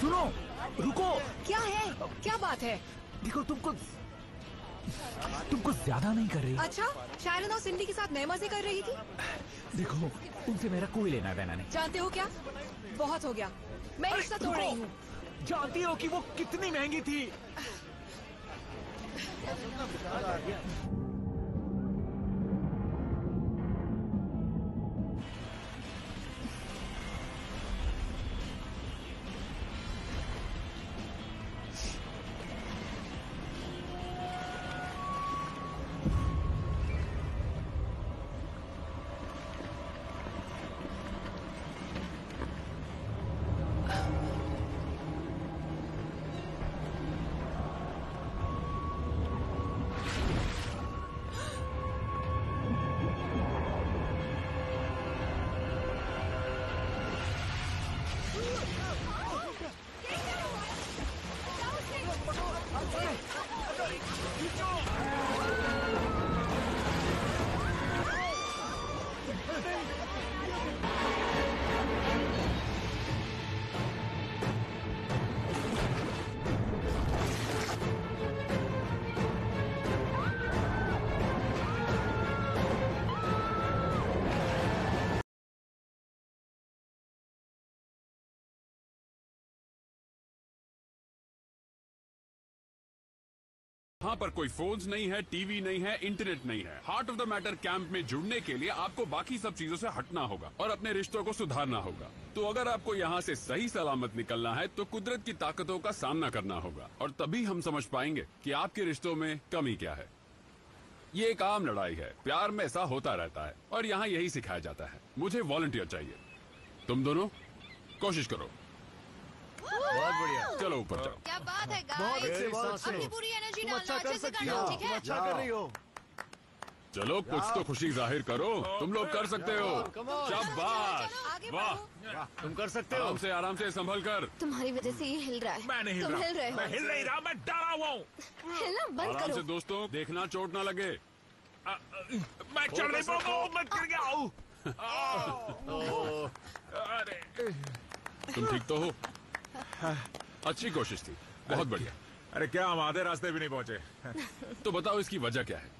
सुनो, रुको। क्या है, क्या बात है? देखो तुम कुछ ज्यादा नहीं कर रही। अच्छा, शायरन और सिंडी के साथ नए मजे कर रही थी। देखो तुमसे मेरा कोई लेना देना नहीं। जानते हो क्या, बहुत हो गया, मैं रिश्ता तोड़ रही हूँ। जानती हो कि वो कितनी महंगी थी। यहाँ पर कोई फोन्स नहीं है, टीवी नहीं है, इंटरनेट नहीं है। Heart of the matter camp में जुड़ने के लिए आपको बाकी सब चीजों से हटना होगा और अपने रिश्तों को सुधारना होगा। तो अगर आपको यहाँ से सही सलामत निकलना है तो कुदरत की ताकतों का सामना करना होगा और तभी हम समझ पाएंगे कि आपके रिश्तों में कमी क्या है। ये एक आम लड़ाई है, प्यार में ऐसा होता रहता है और यहाँ यही सिखाया जाता है। मुझे वॉलंटियर चाहिए, तुम दोनों कोशिश करो। बहुत बढ़िया, चलो ऊपर जाओ। क्या बात है गाइस, अपनी पूरी एनर्जी डालना, अच्छे से करना, ठीक है? अच्छा कर रही हो, चलो कुछ तो खुशी जाहिर करो। तुम लोग कर सकते हो, शाबाश, वाह, तुम कर सकते हो। आराम से संभल कर। तुम्हारी वजह से ये हिल रहा है। मैं नहीं हिल रहा, मैं हिल नहीं रहा, मैं डरा हुआ हूँ। हिलना बंद करो दोस्तों, देखना चोट ना लगे। मैं चढ़ नहीं पाऊंगा। तुम ठीक तो हो? अच्छी कोशिश थी, बहुत बढ़िया। अरे क्या हम आधे रास्ते भी नहीं पहुंचे। तो बताओ इसकी वजह क्या है?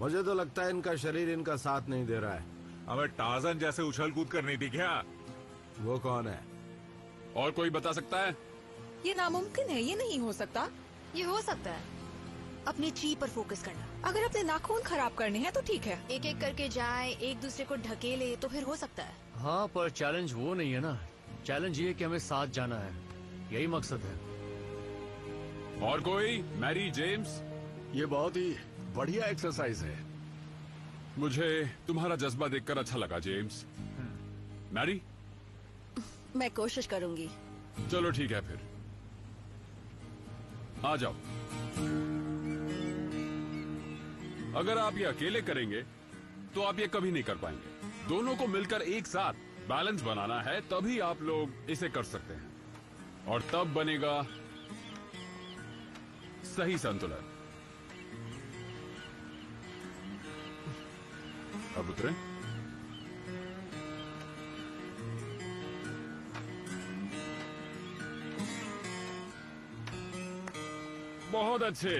मुझे तो लगता है इनका शरीर इनका साथ नहीं दे रहा है। हमें टार्ज़न जैसे उछल कूद करनी थी क्या? वो कौन है, और कोई बता सकता है? ये नामुमकिन है, ये नहीं हो सकता। ये हो सकता है। अपने ची पर फोकस करना। अगर अपने नाखून खराब करने हैं तो ठीक है, एक एक करके जाए, एक दूसरे को ढकेले तो फिर हो सकता है। हाँ, पर चैलेंज वो नहीं है ना, चैलेंज ये है कि हमें साथ जाना है, यही मकसद है। और कोई? मैरी, जेम्स, ये बहुत ही बढ़िया एक्सरसाइज है। मुझे तुम्हारा जज्बा देखकर अच्छा लगा जेम्स। मैरी, मैं कोशिश करूंगी। चलो ठीक है, फिर आ जाओ। अगर आप ये अकेले करेंगे तो आप ये कभी नहीं कर पाएंगे। दोनों को मिलकर एक साथ बैलेंस बनाना है, तभी आप लोग इसे कर सकते हैं और तब बनेगा सही संतुलन। अब उतरें। बहुत अच्छे।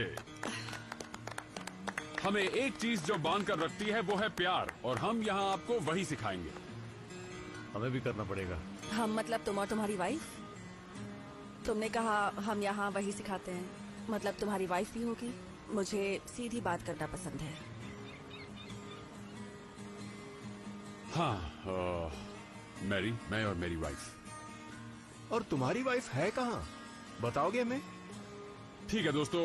हमें एक चीज जो बांध कर रखती है वो है प्यार, और हम यहाँ आपको वही सिखाएंगे। हमें भी करना पड़ेगा। हम मतलब तुम और तुम्हारी वाइफ? तुमने कहा हम यहाँ वही सिखाते हैं, मतलब तुम्हारी वाइफ भी होगी? मुझे सीधी बात करना पसंद है। हाँ, मैरी, मैं और मेरी वाइफ। और तुम्हारी वाइफ है कहाँ, बताओगे हमें? ठीक है दोस्तों,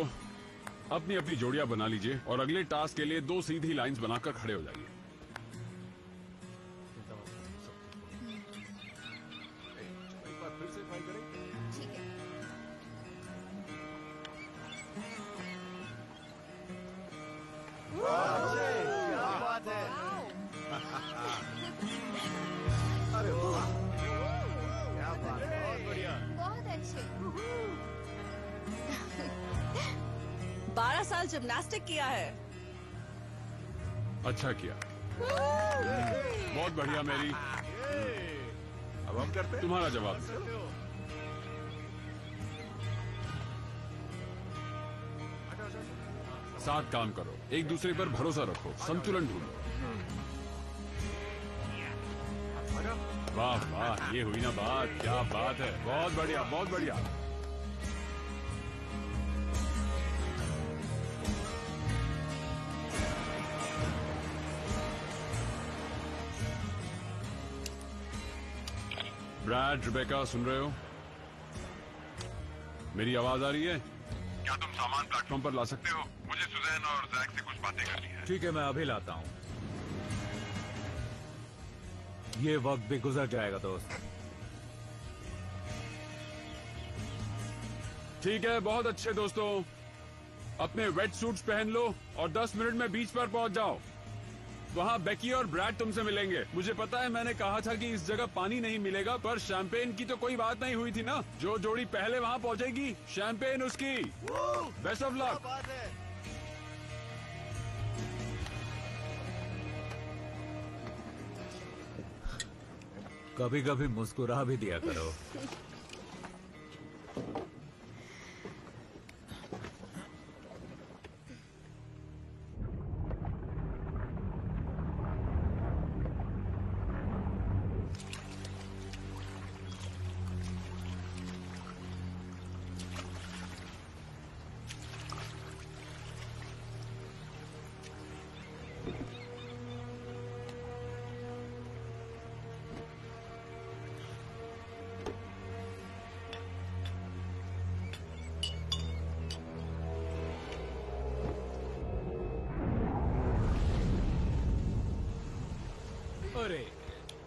अपनी अपनी जोड़ियां बना लीजिए और अगले टास्क के लिए दो सीधी लाइंस बनाकर खड़े हो जाइए। जिम्नास्टिक किया है, अच्छा किया, बहुत बढ़िया मेरी। अब हम करते हैं तुम्हारा जवाब। साथ काम करो, एक दूसरे पर भरोसा रखो, संतुलन ढूंढो। वाह वाह, ये हुई ना बात, क्या बात है, बहुत बढ़िया बहुत बढ़िया। ब्रैड, रिबेका, सुन रहे हो? मेरी आवाज आ रही है? क्या तुम सामान प्लेटफॉर्म पर ला सकते हो? मुझे सुजैन और जैक से कुछ बातें करनी है। ठीक है, मैं अभी लाता हूँ। ये वक्त भी गुजर जाएगा दोस्त। ठीक है, बहुत अच्छे दोस्तों, अपने वेट सूट्स पहन लो और 10 मिनट में बीच पर पहुंच जाओ। वहाँ बेकी और ब्रैड तुमसे मिलेंगे। मुझे पता है मैंने कहा था कि इस जगह पानी नहीं मिलेगा, पर शैंपेन की तो कोई बात नहीं हुई थी ना। जो जोड़ी पहले वहाँ पहुँचेगी, शैंपेन उसकी। Best of luck. कभी कभी मुस्कुरा भी दिया करो।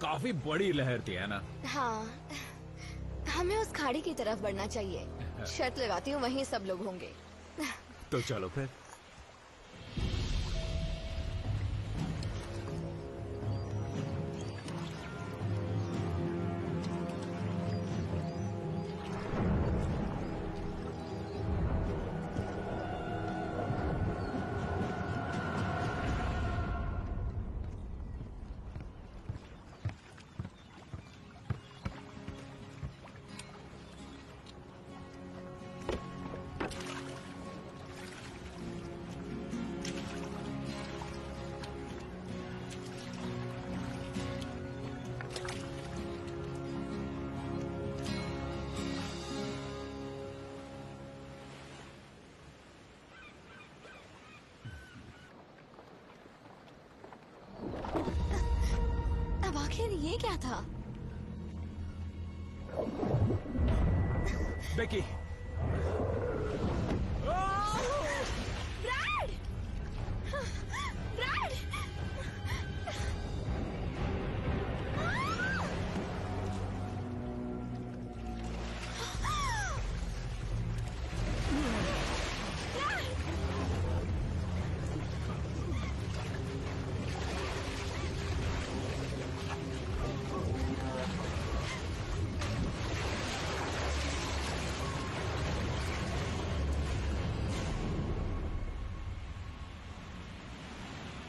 काफी बड़ी लहर थी है ना? हाँ, हमें उस खाड़ी की तरफ बढ़ना चाहिए। शर्त लगाती हूँ वहीं सब लोग होंगे। तो चलो फिर। ये क्या था? बेकी, ब्रैड, ब्रैड,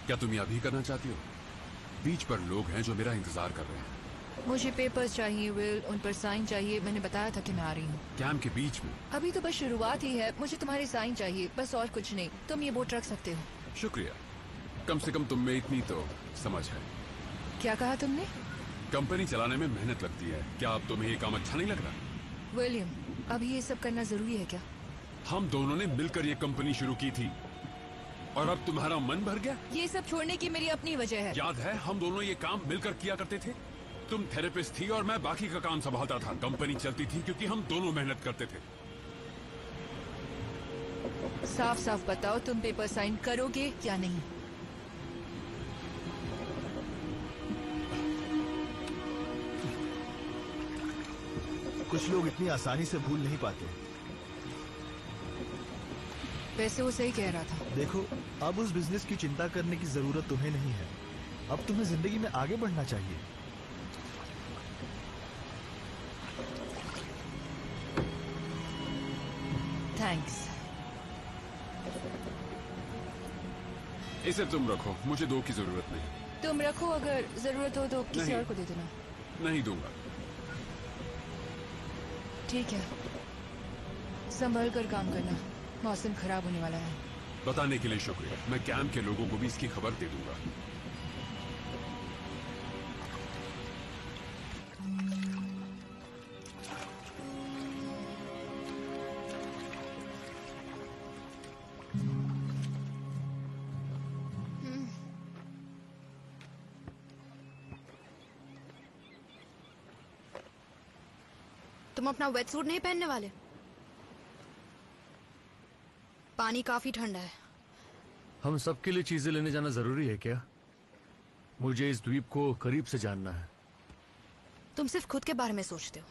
क्या तुम यह भी करना चाहती हो? बीच पर लोग हैं जो मेरा इंतजार कर रहे हैं। मुझे पेपर्स चाहिए विल, उन पर साइन चाहिए। मैंने बताया था कि मैं आ रही हूँ। कैंप के बीच में? अभी तो बस शुरुआत ही है। मुझे तुम्हारी साइन चाहिए बस, और कुछ नहीं। तुम ये बोट रख सकते हो। शुक्रिया, कम से कम तुम में इतनी तो समझ है। क्या कहा तुमने? कंपनी चलाने में मेहनत लगती है। क्या अब तुम्हें ये काम अच्छा नहीं लग रहा? विलियम, अभी ये सब करना जरूरी है क्या? हम दोनों ने मिलकर ये कंपनी शुरू की थी और अब तुम्हारा मन भर गया? ये सब छोड़ने की मेरी अपनी वजह है। याद है हम दोनों ये काम मिलकर किया करते थे? तुम थेरेपिस्ट थी और मैं बाकी का काम संभालता था। कंपनी चलती थी क्योंकि हम दोनों मेहनत करते थे। साफ साफ बताओ, तुम पेपर साइन करोगे या नहीं? कुछ लोग इतनी आसानी से भूल नहीं पाते। वैसे वो सही कह रहा था। देखो, अब उस बिजनेस की चिंता करने की जरूरत तुम्हें नहीं है। अब तुम्हें जिंदगी में आगे बढ़ना चाहिए। थैंक्स। इसे तुम रखो, मुझे दो की जरूरत नहीं। तुम रखो, अगर जरूरत हो तो किसी और को दे देना। नहीं दूंगा। ठीक है, संभल कर काम करना, मौसम खराब होने वाला है। बताने के लिए शुक्रिया। मैं कैंप के लोगों को भी इसकी खबर दे दूंगा। तुम अपना वेट सूट नहीं पहनने वाले? पानी काफी ठंडा है। हम सबके लिए चीजें लेने जाना जरूरी है क्या? मुझे इस द्वीप को करीब से जानना है। तुम सिर्फ खुद के बारे में सोचते हो।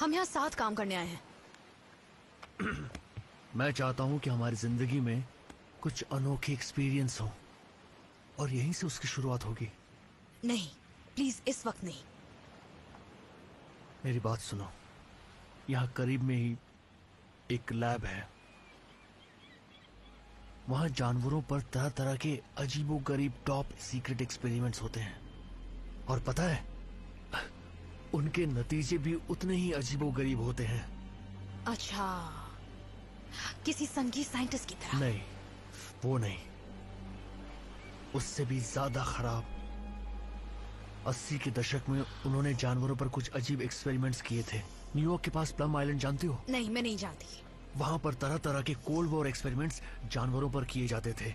हम यहाँ साथ काम करने आए हैं। मैं चाहता हूँ कि हमारी जिंदगी में कुछ अनोखे एक्सपीरियंस हो और यहीं से उसकी शुरुआत होगी। नहीं प्लीज, इस वक्त नहीं। मेरी बात सुनो, यहाँ करीब में ही एक लैब है। वहाँ जानवरों पर तरह तरह के अजीबोगरीब टॉप सीक्रेट एक्सपेरिमेंट्स होते हैं और पता है उनके नतीजे भी उतने ही अजीबोगरीब होते हैं। अच्छा, किसी संघीय साइंटिस्ट की तरह? नहीं, वो नहीं, उससे भी ज्यादा खराब। 80 के दशक में उन्होंने जानवरों पर कुछ अजीब एक्सपेरिमेंट्स किए थे। न्यूयॉर्क के पास प्लम आइलैंड जानती हो? नहीं, मैं नहीं जानती। वहाँ पर तरह तरह के कोल्ड वॉर एक्सपेरिमेंट्स जानवरों पर किए जाते थे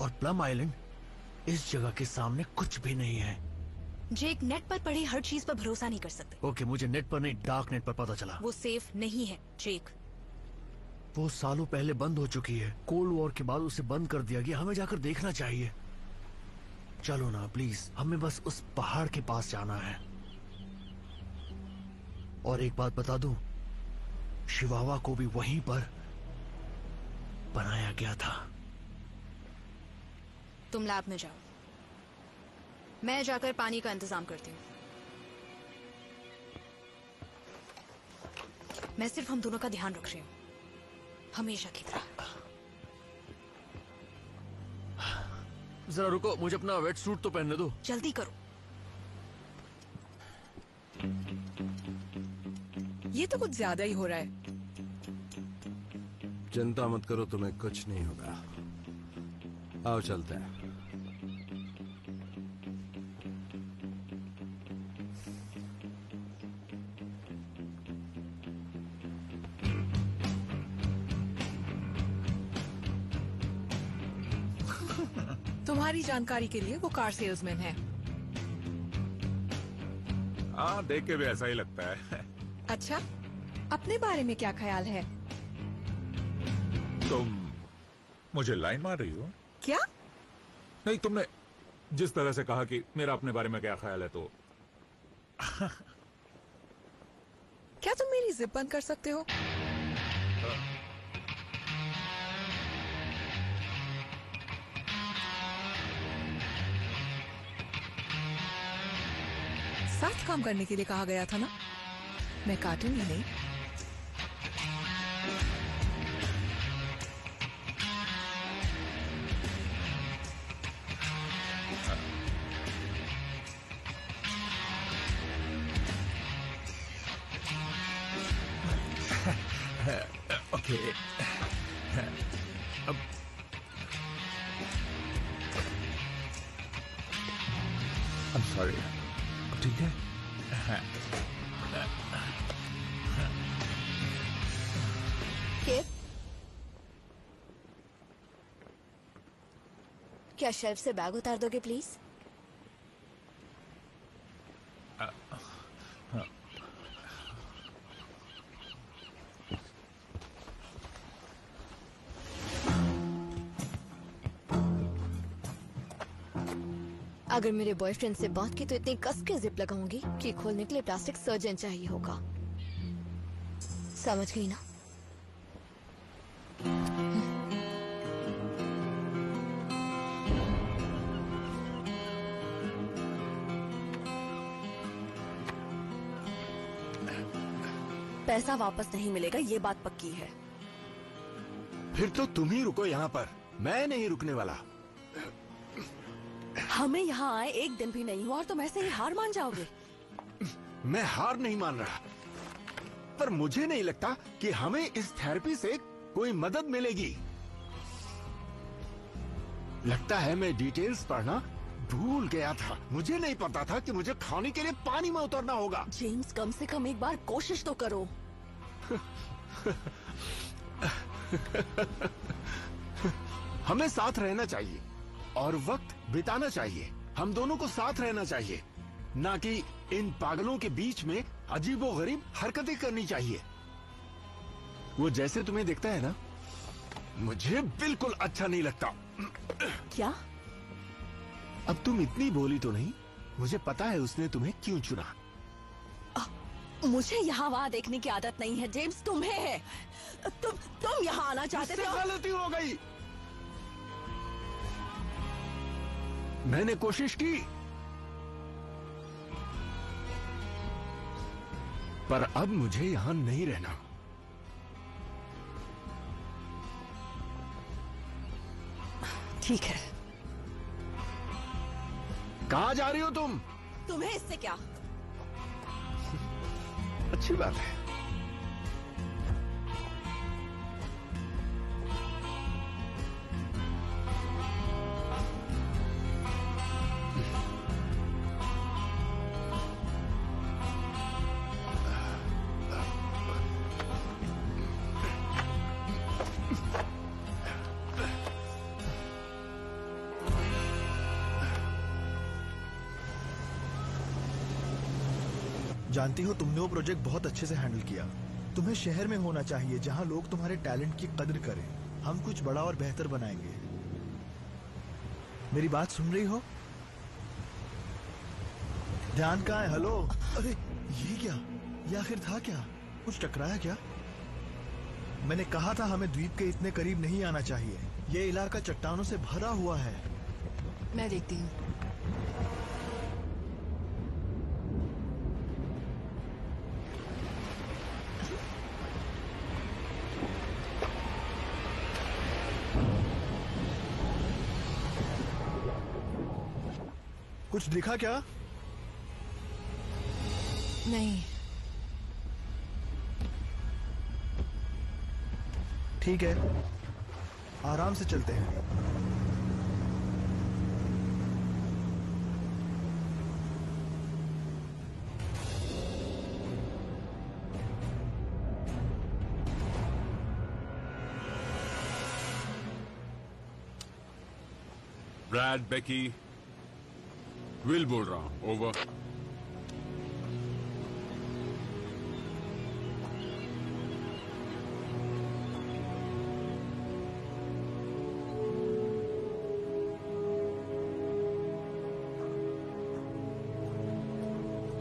और प्लम आइलैंड इस जगह के सामने कुछ भी नहीं है। जेक, नेट पर पढ़ी हर चीज पर भरोसा नहीं कर सकते। ओके, मुझे नेट पर नहीं, डार्क नेट पर पता चला। वो सेफ नहीं है जेक। वो सालों पहले बंद हो चुकी है। कोल्ड वॉर के बाद उसे बंद कर दिया गया। हमें जाकर देखना चाहिए। चलो ना प्लीज, हमें बस उस पहाड़ के पास जाना है। और एक बात बता दूं, शिवावा को भी वहीं पर बनाया गया था। तुम लैब में जाओ, मैं जाकर पानी का इंतजाम करती हूँ। मैं सिर्फ हम दोनों का ध्यान रख रही हूँ, हमेशा की तरह। जरा रुको, मुझे अपना वेट सूट तो पहनने दो। जल्दी करो। ये तो कुछ ज्यादा ही हो रहा है। चिंता मत करो, तुम्हें कुछ नहीं होगा। आओ चलते हैं। जानकारी के लिए वो कार सेल्समैन है। हाँ, देख के भी ऐसा ही लगता है। अच्छा, अपने बारे में क्या ख्याल है? तुम मुझे लाइन मार रही हो क्या? नहीं, तुमने जिस तरह से कहा कि मेरा अपने बारे में क्या ख्याल है तो क्या तुम मेरी जिप बंद कर सकते हो? साथ काम करने के लिए कहा गया था ना। मैं काटूंगी नहीं। ओके, अब I'm sorry, ठीक है। क्या शेल्फ से बैग उतार दोगे प्लीज? अगर मेरे बॉयफ्रेंड से बात की तो इतनी कस के जिप लगाऊंगी कि खोलने के लिए प्लास्टिक सर्जन चाहिए होगा। समझ गई ना? पैसा वापस नहीं मिलेगा, ये बात पक्की है। फिर तो तुम ही रुको यहाँ पर, मैं नहीं रुकने वाला। हमें यहाँ आए एक दिन भी नहीं हुआ और तुम ऐसे ही हार मान जाओगे? मैं हार नहीं मान रहा, पर मुझे नहीं लगता कि हमें इस थेरेपी से कोई मदद मिलेगी। लगता है मैं डिटेल्स पढ़ना भूल गया था। मुझे नहीं पता था कि मुझे खाने के लिए पानी में उतरना होगा। जेम्स, कम से कम एक बार कोशिश तो करो। हमें साथ रहना चाहिए और वक्त बिताना चाहिए। हम दोनों को साथ रहना चाहिए, ना कि इन पागलों के बीच में अजीबोगरीब हरकतें करनी चाहिए। वो जैसे तुम्हें देखता है ना, मुझे बिल्कुल अच्छा नहीं लगता। क्या? अब तुम इतनी बोली तो नहीं। मुझे पता है उसने तुम्हें क्यों चुना। मुझे यहाँ वहाँ देखने की आदत नहीं है जेम्स, तुम्हें है। तुम यहाँ आना चाहते थे। गलती हो गई, मैंने कोशिश की, पर अब मुझे यहाँ नहीं रहना। ठीक है। कहाँ जा रही हो तुम? तुम्हें इससे क्या? अच्छी बात है। जानती हो, तुमने वो प्रोजेक्ट बहुत अच्छे से हैंडल किया। तुम्हें शहर में होना चाहिए जहां लोग तुम्हारे टैलेंट की कदर करें। हम कुछ बड़ा और बेहतर बनाएंगे। मेरी बात सुन रही हो? ध्यान कहाँ है? हेलो, अरे ये क्या? ये आखिर था क्या? कुछ टकराया क्या? मैंने कहा था हमें द्वीप के इतने करीब नहीं आना चाहिए। ये इलाका चट्टानों से भरा हुआ है। मैं देखती हूँ। कुछ दिखा क्या? नहीं। ठीक है, आराम से चलते हैं। ब्रैड, बेकी, विल बोल रहा हूँ। ओवर।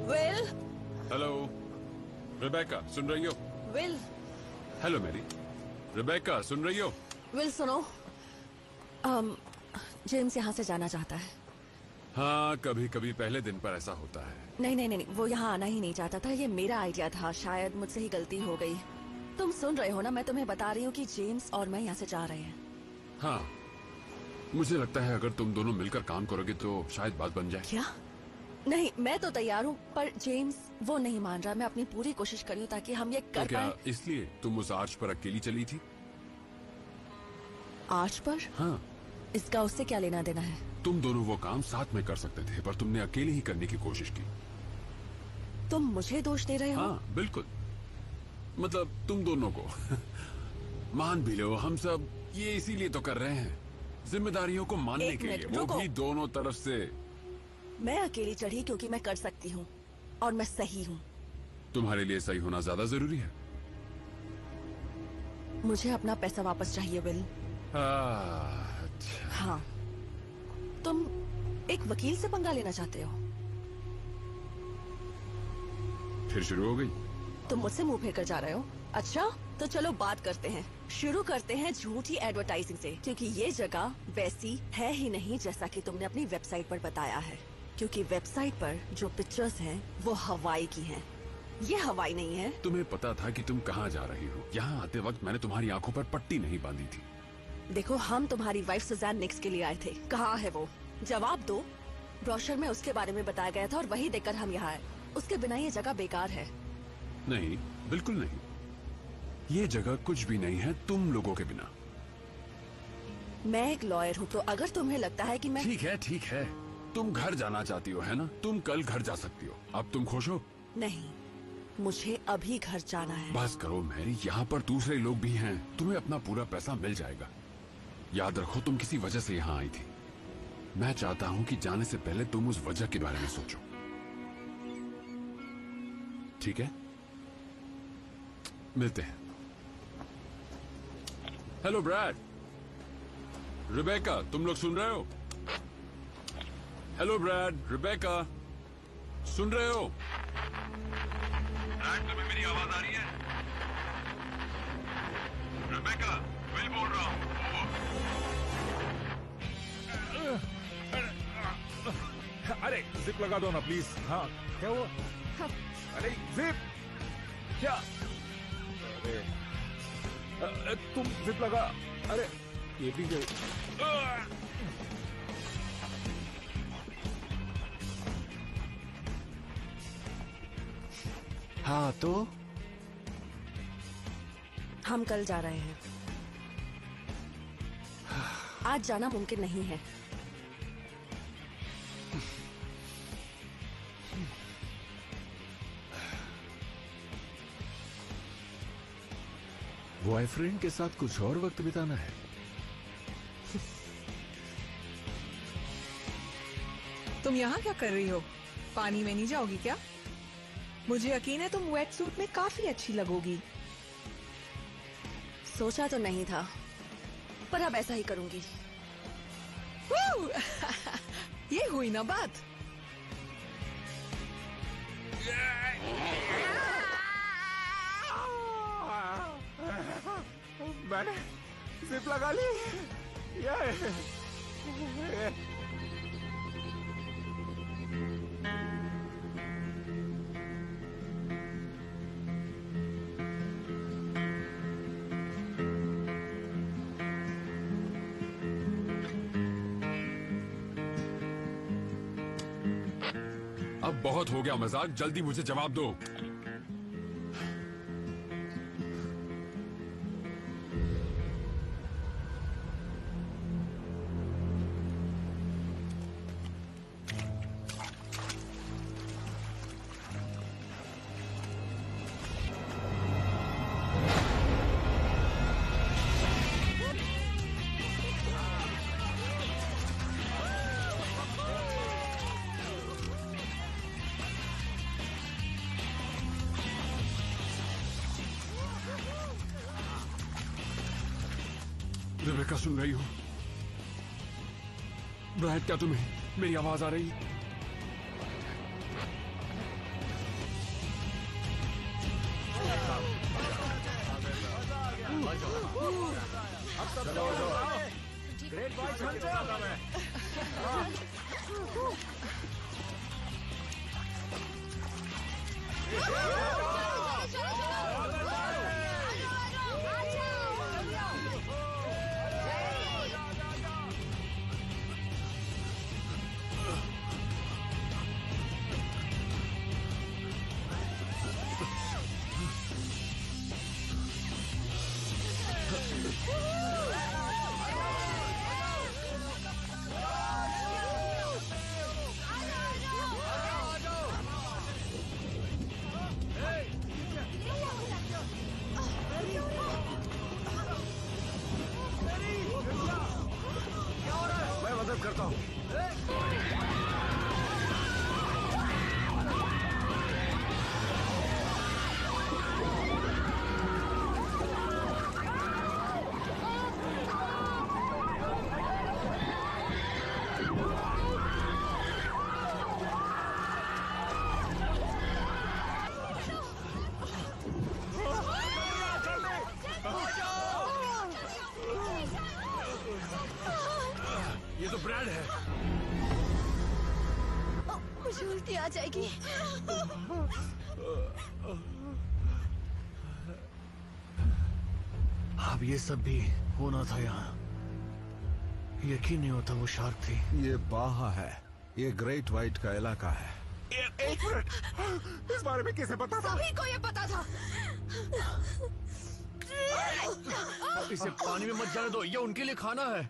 विल। हेलो रिबेका, सुन रही हो? विल। Hello Mary. रिबेका, सुन रही हो? विल सुनो, जेम्स यहाँ से जाना चाहता है। हाँ, कभी कभी पहले दिन पर ऐसा होता है। नहीं नहीं नहीं, वो यहाँ आना ही नहीं चाहता था। ये मेरा आइडिया था, शायद मुझसे ही गलती हो गई। तुम सुन रहे हो ना, मैं तुम्हें बता रही हूँ कि जेम्स और मैं यहाँ से जा रहे हैं। हाँ, मुझे लगता है अगर तुम दोनों मिलकर काम करोगे तो शायद बात बन जाए। क्या? नहीं, मैं तो तैयार हूँ, पर जेम्स वो नहीं मान रहा। मैं अपनी पूरी कोशिश कर रही हूँ ताकि हम ये कर पाए। इसलिए तुम उस आर्च पर अकेली चली थी? आर्च पर? हाँ। इसका उससे क्या लेना देना है? तुम दोनों वो काम साथ में कर सकते थे, पर तुमने अकेले ही करने की कोशिश की। तुम मुझे दोष दे रहे हो? हाँ, बिल्कुल। मतलब तुम दोनों को। मान भी लो, हम सब ये इसीलिए तो कर रहे हैं, जिम्मेदारियों को मानने के लिए। वो भी दोनों तरफ से। मैं अकेली चढ़ी क्योंकि मैं कर सकती हूँ और मैं सही हूँ। तुम्हारे लिए सही होना ज्यादा जरूरी है। मुझे अपना पैसा वापस चाहिए विल। हाँ, तुम एक वकील से पंगा लेना चाहते हो? फिर शुरू हो गई। तुम मुझसे मुंह फेर कर जा रहे हो। अच्छा, तो चलो बात करते हैं। शुरू करते हैं झूठी एडवर्टाइजिंग से, क्योंकि ये जगह वैसी है ही नहीं जैसा कि तुमने अपनी वेबसाइट पर बताया है। क्योंकि वेबसाइट पर जो पिक्चर्स हैं वो हवाई की हैं। ये हवाई नहीं है। तुम्हें पता था कि तुम कहाँ जा रही हो। यहाँ आते वक्त मैंने तुम्हारी आंखों पर पट्टी नहीं बांधी थी। देखो, हम तुम्हारी वाइफ सुजान निक्स के लिए आए थे। कहाँ है वो? जवाब दो। ब्रोशर में उसके बारे में बताया गया था और वही देखकर हम यहाँ आए। उसके बिना ये जगह बेकार है। नहीं, बिल्कुल नहीं। ये जगह कुछ भी नहीं है तुम लोगों के बिना। मैं एक लॉयर हूँ, तो अगर तुम्हें लगता है कि मैं... ठीक है, तुम घर जाना चाहती हो है ना? तुम कल घर जा सकती हो। अब तुम खुश हो? नहीं, मुझे अभी घर जाना है। बस करो मैरी, यहाँ पर दूसरे लोग भी हैं, तुम्हें अपना पूरा पैसा मिल जाएगा। याद रखो तुम किसी वजह से यहाँ आई थी। मैं चाहता हूँ कि जाने से पहले तुम उस वजह के बारे में सोचो, ठीक है? मिलते हैं। हेलो ब्रैड, रिबेका, तुम लोग सुन रहे हो? हेलो ब्रैड, रिबेका, सुन रहे हो? ब्रैड, तुम्हें मेरी आवाज आ रही है? रिबेका, विल बोल रहा हूँ। अरे जिप लगा दो ना प्लीज। हाँ क्या हुआ? हाँ। अरे जिप क्या? अरे तुम जिप लगा। अरे ये भी गई। हाँ तो हम कल जा रहे हैं, आज जाना मुमकिन नहीं है। बॉयफ्रेंड के साथ कुछ और वक्त बिताना है। तुम यहाँ क्या कर रही हो? पानी में नहीं जाओगी क्या? मुझे यकीन है तुम वेट सूट में काफी अच्छी लगोगी। सोचा तो नहीं था, पर अब ऐसा ही करूंगी। ये हुई ना बात। मैंने जिप लगा ली। अब बहुत हो गया मजाक, जल्दी मुझे जवाब दो। रिबेका सुन रही हो? ब्रैड, क्या तुम्हें मेरी आवाज आ रही है? अब ये सब भी होना था यहाँ। यकीन नहीं होता वो शार्क थी। ये बाहा है, ये ग्रेट व्हाइट का इलाका है। एक मिनट, इस बारे में किसे पता था? सभी को ये पता था। इसे पानी में मत जाने दो, ये उनके लिए खाना है।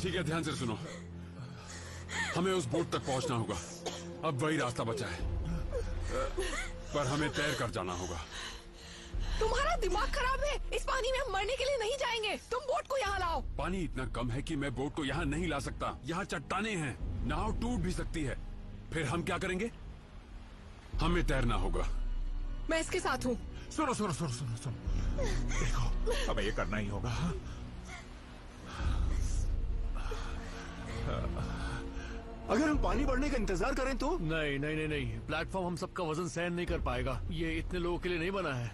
ठीक है, ध्यान से सुनो, हमें उस बोट तक पहुंचना होगा। अब वही रास्ता बचा है, पर हमें तैर कर जाना होगा। तुम्हारा दिमाग खराब है, इस पानी में हम मरने के लिए नहीं जाएंगे। तुम बोट को यहाँ लाओ। पानी इतना कम है कि मैं बोट को यहाँ नहीं ला सकता, यहाँ चट्टाने हैं, नाव टूट भी सकती है। फिर हम क्या करेंगे? हमें तैरना होगा। मैं इसके साथ हूँ। सुनो सुनो सुनो सुनो सुनो, देखो अब ये करना ही होगा। अगर हम पानी बढ़ने का इंतजार करें तो? नहीं नहीं नहीं नहीं, प्लेटफॉर्म हम सबका वजन सहन नहीं कर पाएगा। ये इतने लोगों के लिए नहीं बना है।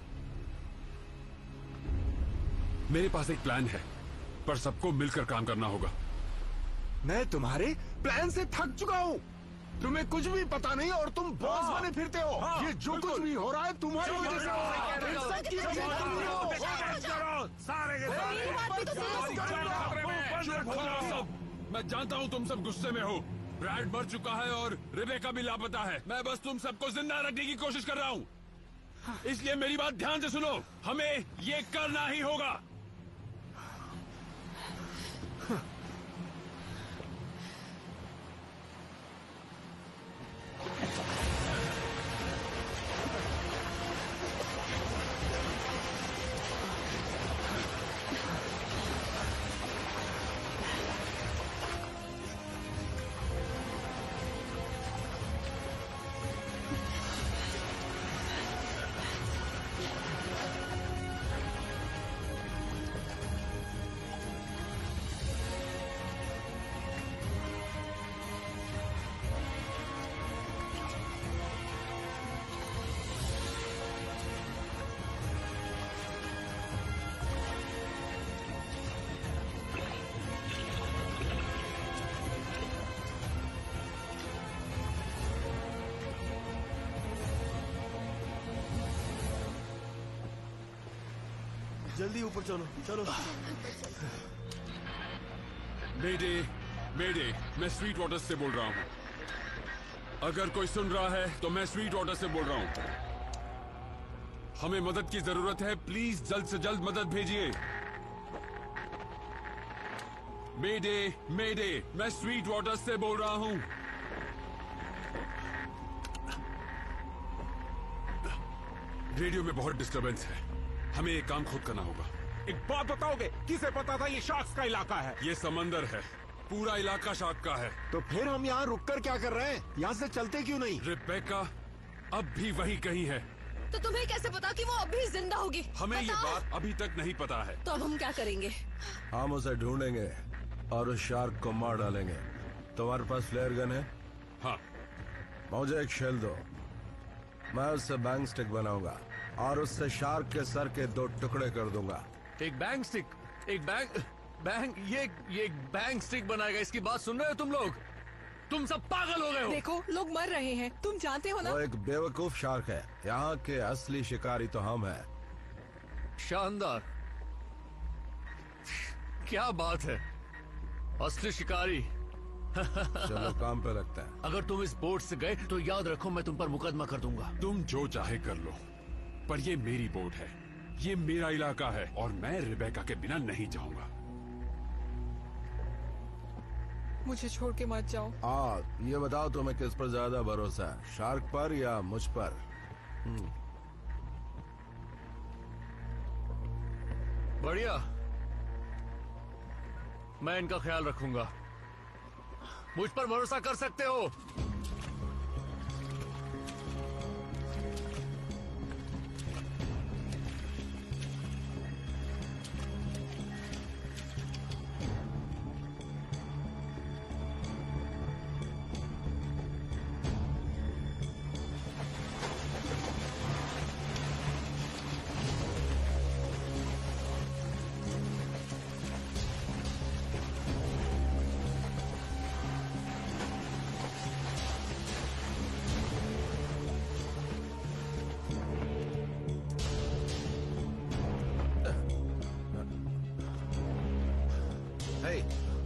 मेरे पास एक प्लान है, पर सबको मिलकर काम करना होगा। मैं तुम्हारे प्लान से थक चुका हूँ। तुम्हें कुछ भी पता नहीं और तुम बॉस बने फिरते हो। ये जो कुछ भी हो रहा है तुम्हारी वजह से हो। मैं जानता हूँ तुम सब गुस्से में हो। ब्रैड मर चुका है और रेबेका भी लापता है। मैं बस तुम सबको जिंदा रखने की कोशिश कर रहा हूँ, इसलिए मेरी बात ध्यान से सुनो। हमें ये करना ही होगा। जल्दी ऊपर चलो, चलो। मेडे, मेडे, मैं स्वीट वाटर से बोल रहा हूँ। अगर कोई सुन रहा है तो मैं स्वीट वाटर से बोल रहा हूँ। हमें मदद की जरूरत है, प्लीज जल्द से जल्द मदद भेजिए। मेडे, मेडे, मैं स्वीट वाटर से बोल रहा हूँ। रेडियो में बहुत डिस्टर्बेंस है, हमें एक काम खुद करना होगा। एक बात बताओगे, किसे पता था ये शार्क्स का इलाका है? ये समंदर है, पूरा इलाका शार्क का है। तो फिर हम यहाँ रुककर क्या कर रहे हैं? यहाँ से चलते क्यों नहीं? रेबेका अब भी वही कहीं है। तो तुम्हें कैसे पता कि वो अब भी जिंदा होगी? हमें ये बात अभी तक नहीं पता है। तो अब हम क्या करेंगे? हम उसे ढूंढेंगे और उस शार्क को मार डालेंगे। तुम्हारे पास फ्लेयर गन है? हाँ। मुझे एक शेल दो, मैं उससे बैंग स्टिक बनाऊंगा और उससे शार्क के सर के दो टुकड़े कर दूंगा। एक बैंग स्टिक, एक बैंग ये बैंग स्टिक बनाएगा। इसकी बात सुन रहे हो तुम लोग? तुम सब पागल हो गए हो। देखो लोग मर रहे हैं, तुम जानते हो ना। वो एक बेवकूफ शार्क है, यहाँ के असली शिकारी तो हम हैं। शानदार, क्या बात है, असली शिकारी। चलो काम पे लगता है। अगर तुम इस बोट से गए तो याद रखो मैं तुम पर मुकदमा कर दूंगा। तुम जो चाहे कर लो, पर ये मेरी बोट है, ये मेरा इलाका है और मैं रेबेका के बिना नहीं जाऊंगा। मुझे छोड़ के मत जाओ। ये बताओ तुम्हें किस पर ज्यादा भरोसा है, शार्क पर या मुझ पर? बढ़िया, मैं इनका ख्याल रखूंगा। मुझ पर भरोसा कर सकते हो।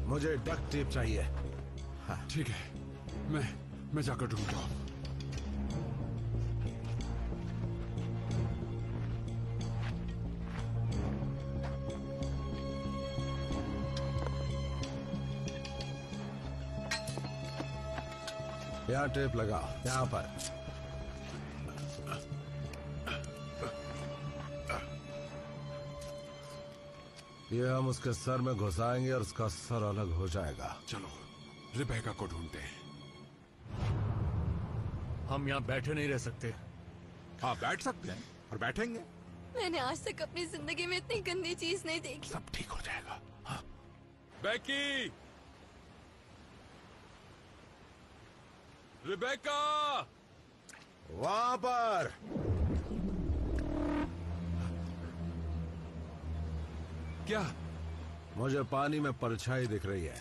मुझे डक टेप चाहिए। हाँ। ठीक है, मैं मैं जाकर ढूंढता हूँ। यहाँ टेप लगा, यहाँ पर। ये हम उसके सर में घुसाएंगे और उसका सर अलग हो जाएगा। चलो रिबेका को ढूंढते हैं। हम यहाँ बैठे नहीं रह सकते। हाँ बैठ सकते हैं और बैठेंगे। मैंने आज तक अपनी जिंदगी में इतनी गंदी चीज नहीं देखी। सब ठीक हो जाएगा। हाँ। बेकी, रिबेका, वहाँ पर। क्या? मुझे पानी में परछाई दिख रही है।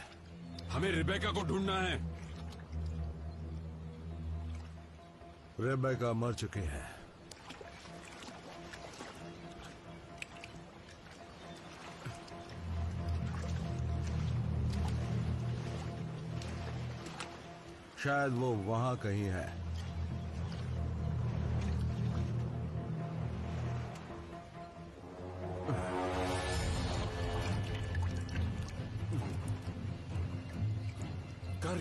हमें रिबेका को ढूंढना है। रिबेका मर चुकी है। शायद वो वहां कहीं है।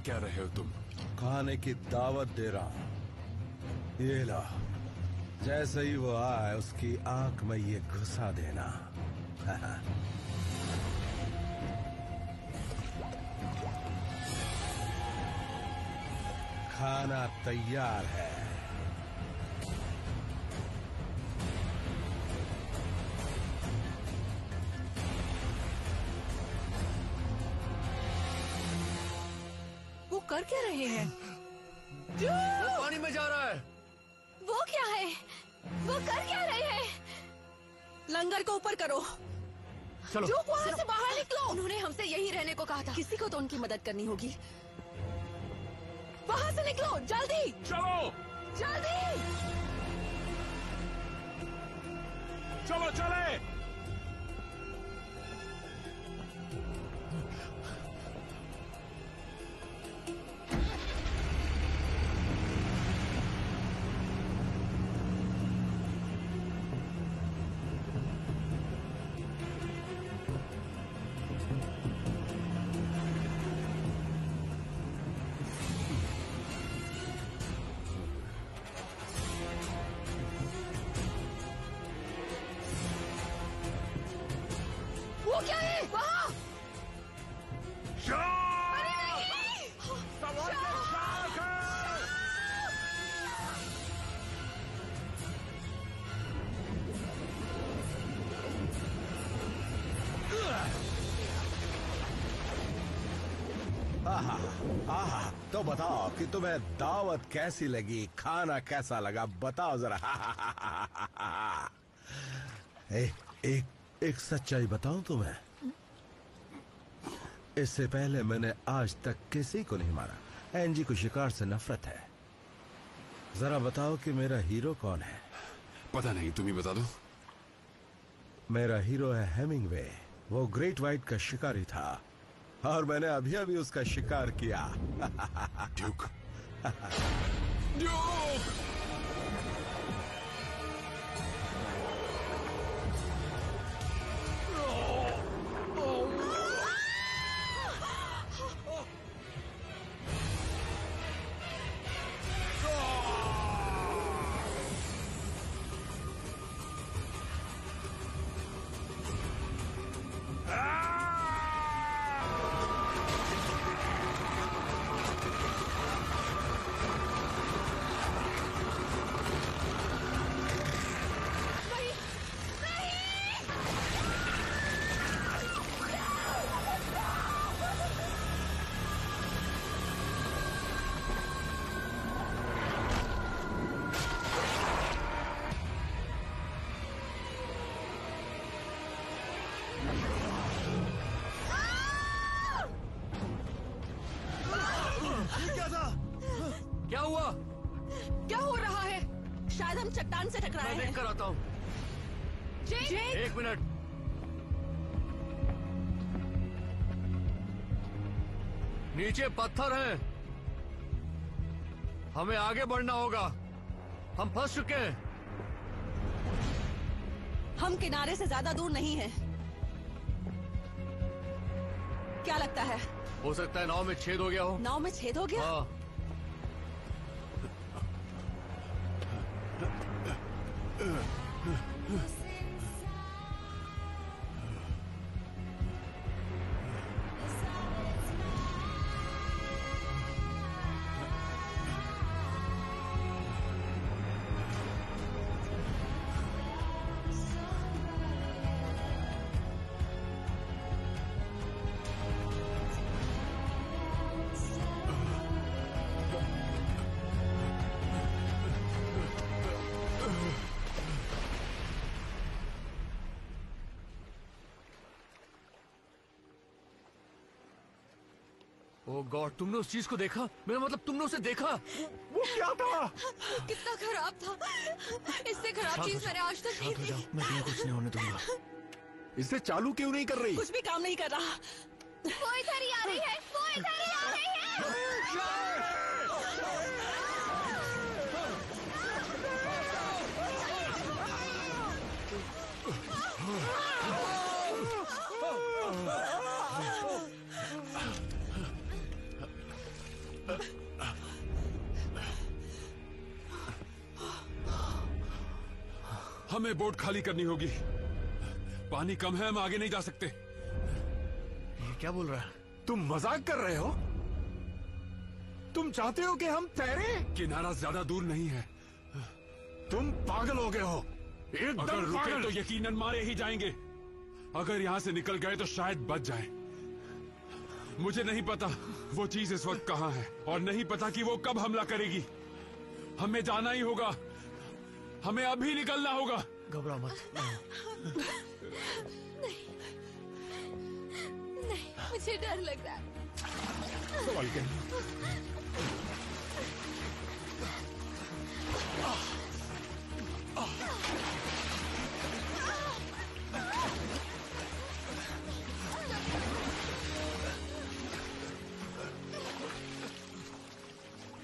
क्या रहे हो तुम? खाने की दावत दे रहा हूं। ये ला। जैसे ही वो आए उसकी आंख में ये घुसा देना। खाना तैयार है। कर क्या रहे हैं? वो पानी में जा रहा है। वो क्या है? वो कर क्या रहे हैं? लंगर को ऊपर करो। चलो। जो वहां से बाहर निकलो। उन्होंने हमसे यही रहने को कहा था। किसी को तो उनकी मदद करनी होगी। वहां से निकलो जल्दी। चलो जल्दी। चलो चले। तो बताओ कि तुम्हें दावत कैसी लगी, खाना कैसा लगा, बताओ जरा। एक सच्चाई बताऊं तुम्हें, इससे पहले मैंने आज तक किसी को नहीं मारा। एनजी को शिकार से नफरत है। जरा बताओ कि मेरा हीरो कौन है। पता नहीं, तुम ही बता दो। मेरा हीरो है हेमिंगवे। वो ग्रेट व्हाइट का शिकारी था और मैंने अभी अभी उसका शिकार किया। ड्यूक। ड्यूक। पत्थर है। हमें आगे बढ़ना होगा, हम फंस चुके हैं। हम किनारे से ज्यादा दूर नहीं हैं। क्या लगता है? हो सकता है नाव में छेद हो गया हो। नाव में छेद हो गया? हाँ। गॉड, तुमने उस चीज को देखा? मेरा मतलब तुमने उसे देखा? वो क्या था? कितना खराब था। इससे खराब चीज मैंने आज तक नहीं देखी। मैं तुम्हें कुछ नहीं होने दूंगा। इससे चालू क्यों नहीं कर रही? कुछ भी काम नहीं कर रहा। कोई थरी आ रही है, कोई थरी आ रही है। हमें बोट खाली करनी होगी, पानी कम है, हम आगे नहीं जा सकते। ये क्या बोल रहा है? तुम मजाक कर रहे हो? तुम चाहते हो कि हम तैरे? किनारा ज्यादा दूर नहीं है। तुम पागल हो गए हो, एकदम पागल। रुके तो यकीनन मारे ही जाएंगे। अगर यहाँ से निकल गए तो शायद बच जाएं। मुझे नहीं पता वो चीज इस वक्त कहाँ है और नहीं पता कि वो कब हमला करेगी। हमें जाना ही होगा, हमें अभी निकलना होगा। घबरा मत। नहीं, मुझे डर लग रहा है।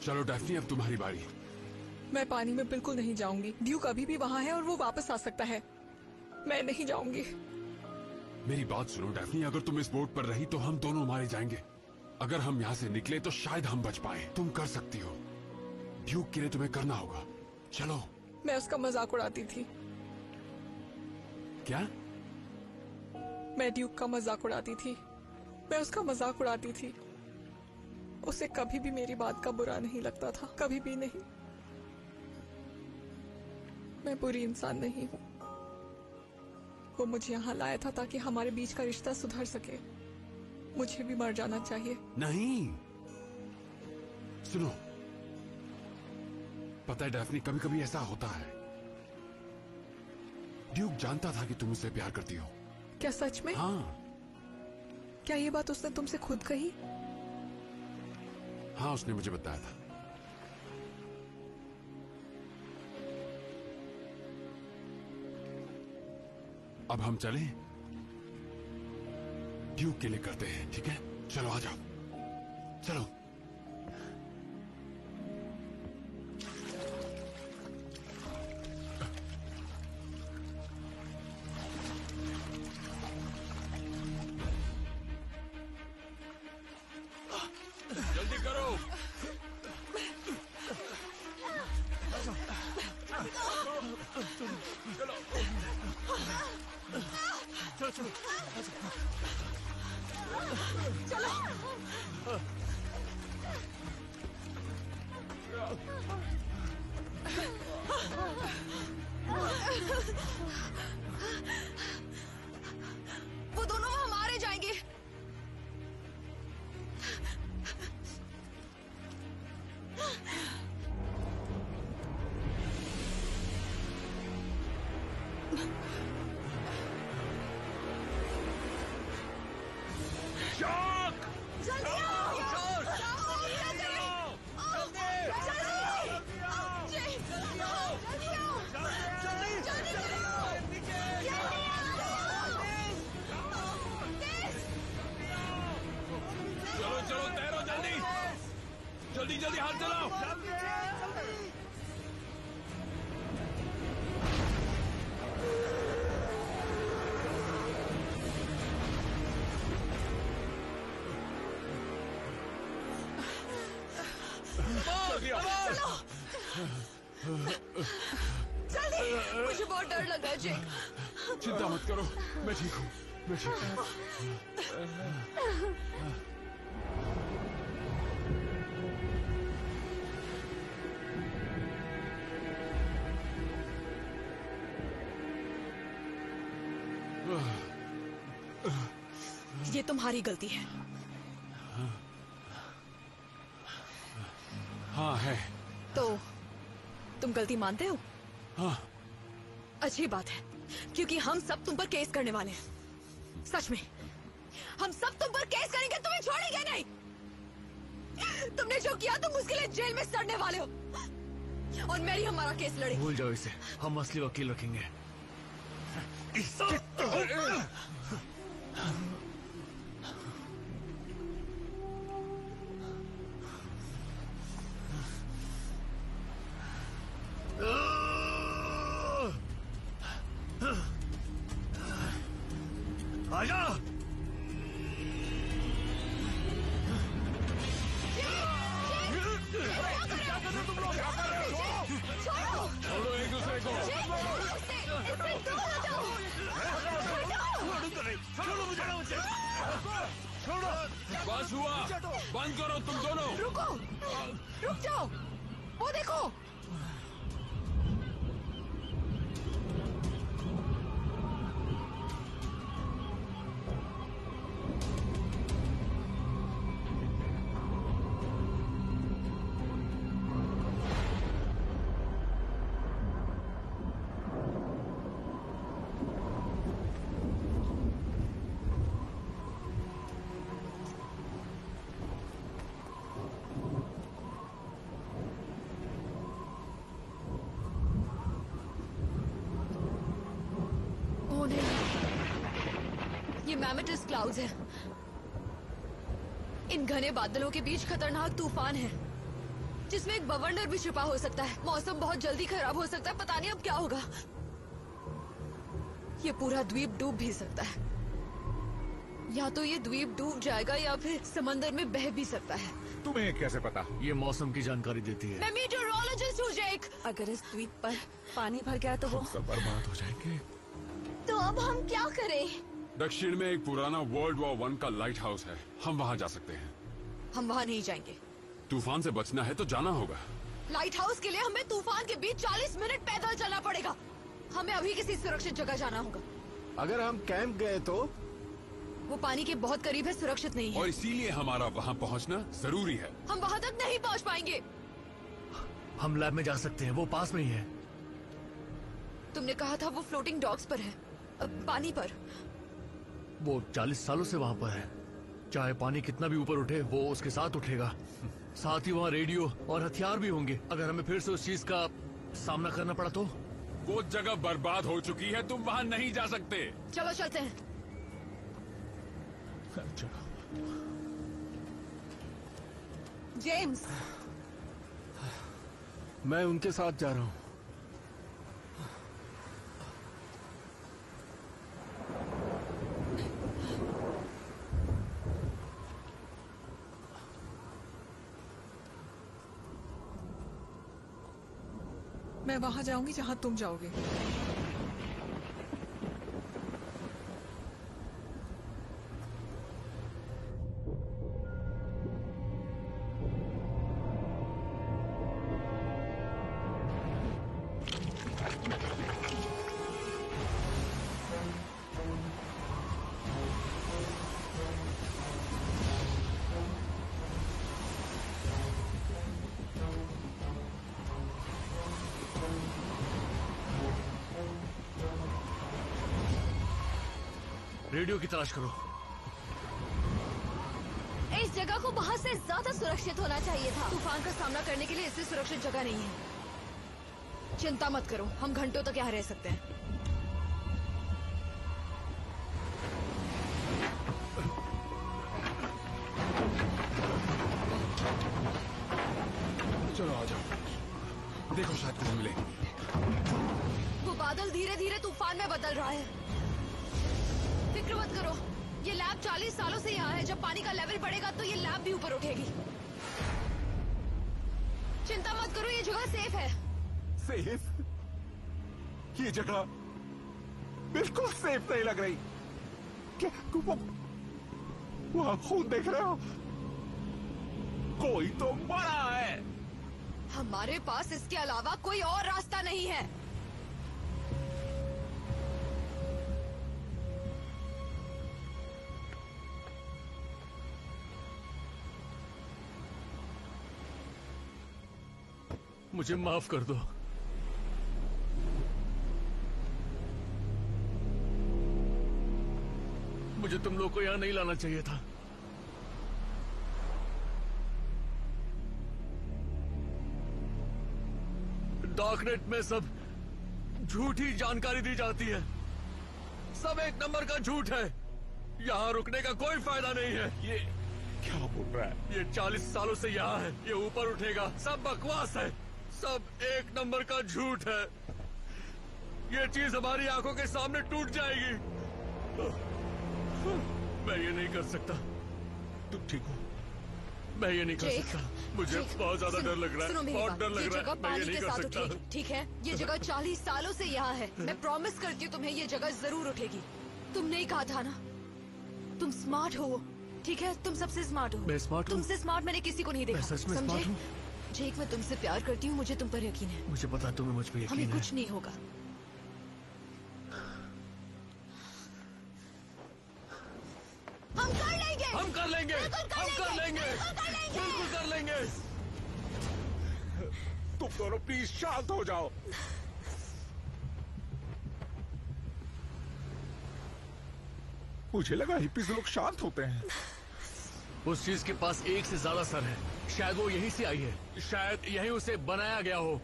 चलो डैफ्नी, अब तुम्हारी बारी। मैं पानी में बिल्कुल नहीं जाऊंगी। ड्यूक अभी भी वहाँ है और वो वापस आ सकता है। मैं नहीं जाऊंगी। मेरी बात सुनो डैफ्नी, अगर तुम इस बोट पर रही तो हम दोनों मारे जाएंगे। अगर हम यहाँ से निकले तो शायद हम बच पाए। तुम कर सकती हो, ड्यूक के लिए तुम्हें करना होगा। चलो। मैं उसका मजाक उड़ाती थी। क्या? मैं ड्यूक का मजाक उड़ाती थी, मैं उसका मजाक उड़ाती थी। उसे कभी भी मेरी बात का बुरा नहीं लगता था, कभी भी नहीं। मैं बुरी इंसान नहीं हूँ। वो मुझे यहाँ लाया था ताकि हमारे बीच का रिश्ता सुधर सके। मुझे भी मर जाना चाहिए। नहीं, सुनो, पता है डैफ्नी, कभी कभी ऐसा होता है। ड्यूक जानता था कि तुम उससे प्यार करती हो। क्या सच में? हाँ। क्या ये बात उसने तुमसे खुद कही? हाँ, उसने मुझे बताया था। अब हम चलें? ड्यूक के लिए करते हैं, ठीक है? चलो आ जाओ, चलो। चलो जल्दी जल्दी हाथ चलाओ। जल्दी, मुझे बहुत डर लग रहा है जेक। चिंता मत करो, मैं ठीक हूँ, मैं ठीक हूँ। ये तुम्हारी गलती है। हाँ है। तो तुम गलती मानते हो? हाँ। अच्छी बात है, क्योंकि हम सब तुम पर केस करने वाले हैं। सच में हम सब तुम पर केस करेंगे, तुम्हें छोड़ेंगे नहीं। तुमने जो किया तुम उसके लिए जेल में सड़ने वाले हो, और मैरी हमारा केस लड़े। भूल जाओ इसे, हम असली वकील रखेंगे। क्लाउड्स है, इन घने बादलों के बीच खतरनाक तूफान है जिसमें एक बवंडर भी छिपा हो सकता है। मौसम बहुत जल्दी खराब हो सकता है, पता नहीं अब क्या होगा। ये पूरा द्वीप डूब भी सकता है, या तो ये द्वीप डूब जाएगा या फिर समंदर में बह भी सकता है। तुम्हें कैसे पता? ये मौसम की जानकारी देती है। मैं मीटरोलॉजिस्ट हूँ जेक। अगर इस द्वीप पर पानी भर गया तो वो सब बर्बाद हो जाएंगे। तो अब हम क्या करें? दक्षिण में एक पुराना वर्ल्ड वॉर 1 का लाइट हाउस है, हम वहाँ जा सकते हैं। हम वहाँ नहीं जाएंगे। तूफान से बचना है तो जाना होगा। लाइट हाउस के लिए हमें तूफान के बीच 40 मिनट पैदल चलना पड़ेगा। हमें अभी किसी सुरक्षित जगह जाना होगा। अगर हम कैंप गए तो वो पानी के बहुत करीब है, सुरक्षित नहीं है, और इसीलिए हमारा वहाँ पहुँचना जरूरी है। हम वहाँ तक नहीं पहुँच पाएंगे। हम लैब में जा सकते हैं, वो पास में ही है। तुमने कहा था वो फ्लोटिंग डॉग्स पर है, पानी पर। वो 40 सालों से वहाँ पर है, चाहे पानी कितना भी ऊपर उठे वो उसके साथ उठेगा। साथ ही वहाँ रेडियो और हथियार भी होंगे। अगर हमें फिर से उस चीज का सामना करना पड़ा तो वो जगह बर्बाद हो चुकी है, तुम वहाँ नहीं जा सकते। चलो चलते हैं। जेम्स, मैं उनके साथ जा रहा हूँ। मैं वहां जाऊंगी जहां तुम जाओगे। रेडियो की तलाश करो। इस जगह को बहुत से ज्यादा सुरक्षित होना चाहिए था। तूफान का सामना करने के लिए इससे सुरक्षित जगह नहीं है। चिंता मत करो, हम घंटों तक यहाँ रह सकते हैं। देखो, शायद कुछ मिले। वो बादल धीरे धीरे तूफान में बदल रहा है। फिक्र मत करो, ये लैब 40 सालों से यहाँ है। जब पानी का लेवल बढ़ेगा तो ये लैब भी ऊपर उठेगी। चिंता मत करो, ये जगह सेफ है। सेफ? ये जगह बिल्कुल सेफ नहीं लग रही। क्या वहाँ खून देख रहे हो? कोई तो मरा है। हमारे पास इसके अलावा कोई और रास्ता नहीं है। मुझे माफ कर दो। मुझे तुम लोग को यहां नहीं लाना चाहिए था। डार्कनेट में सब झूठी जानकारी दी जाती है। सब एक नंबर का झूठ है। यहाँ रुकने का कोई फायदा नहीं है। ये क्या बोल रहा है? ये 40 सालों से यहाँ है। ये ऊपर उठेगा। सब बकवास है। सब एक नंबर का झूठ है। ये चीज हमारी आंखों के सामने टूट जाएगी। मैं ये नहीं कर सकता। तुम ठीक हो? मैं ये नहीं कर सकता। मुझे बहुत ज्यादा डर लग रहा है। बहुत डर लग रहा है। मैं ये नहीं कर सकता। ठीक है, ये जगह 40 सालों से यहाँ है। मैं प्रॉमिस करती हूँ तुम्हें, ये जगह जरूर उठेगी। तुमने ही कहा था ना, तुम स्मार्ट हो। ठीक है, तुम सबसे स्मार्ट हो। मैं स्मार्ट हूँ? तुमसे स्मार्ट मैंने किसी को नहीं देखा। समझे? जेक, मैं तुमसे प्यार करती हूँ। मुझे तुम पर यकीन है। मुझे पता तुम्हें मुझ पर यकीन है। हमें कुछ नहीं होगा। हम कर लेंगे। हम कर लेंगे। बिल्कुल कर लेंगे। तुम दोनों प्लीज शांत हो जाओ। मुझे लगा हिप्पीज लोग शांत होते हैं। उस चीज के पास एक से ज्यादा सर है। शायद वो यहीं से आई है। शायद यहीं उसे बनाया गया हो।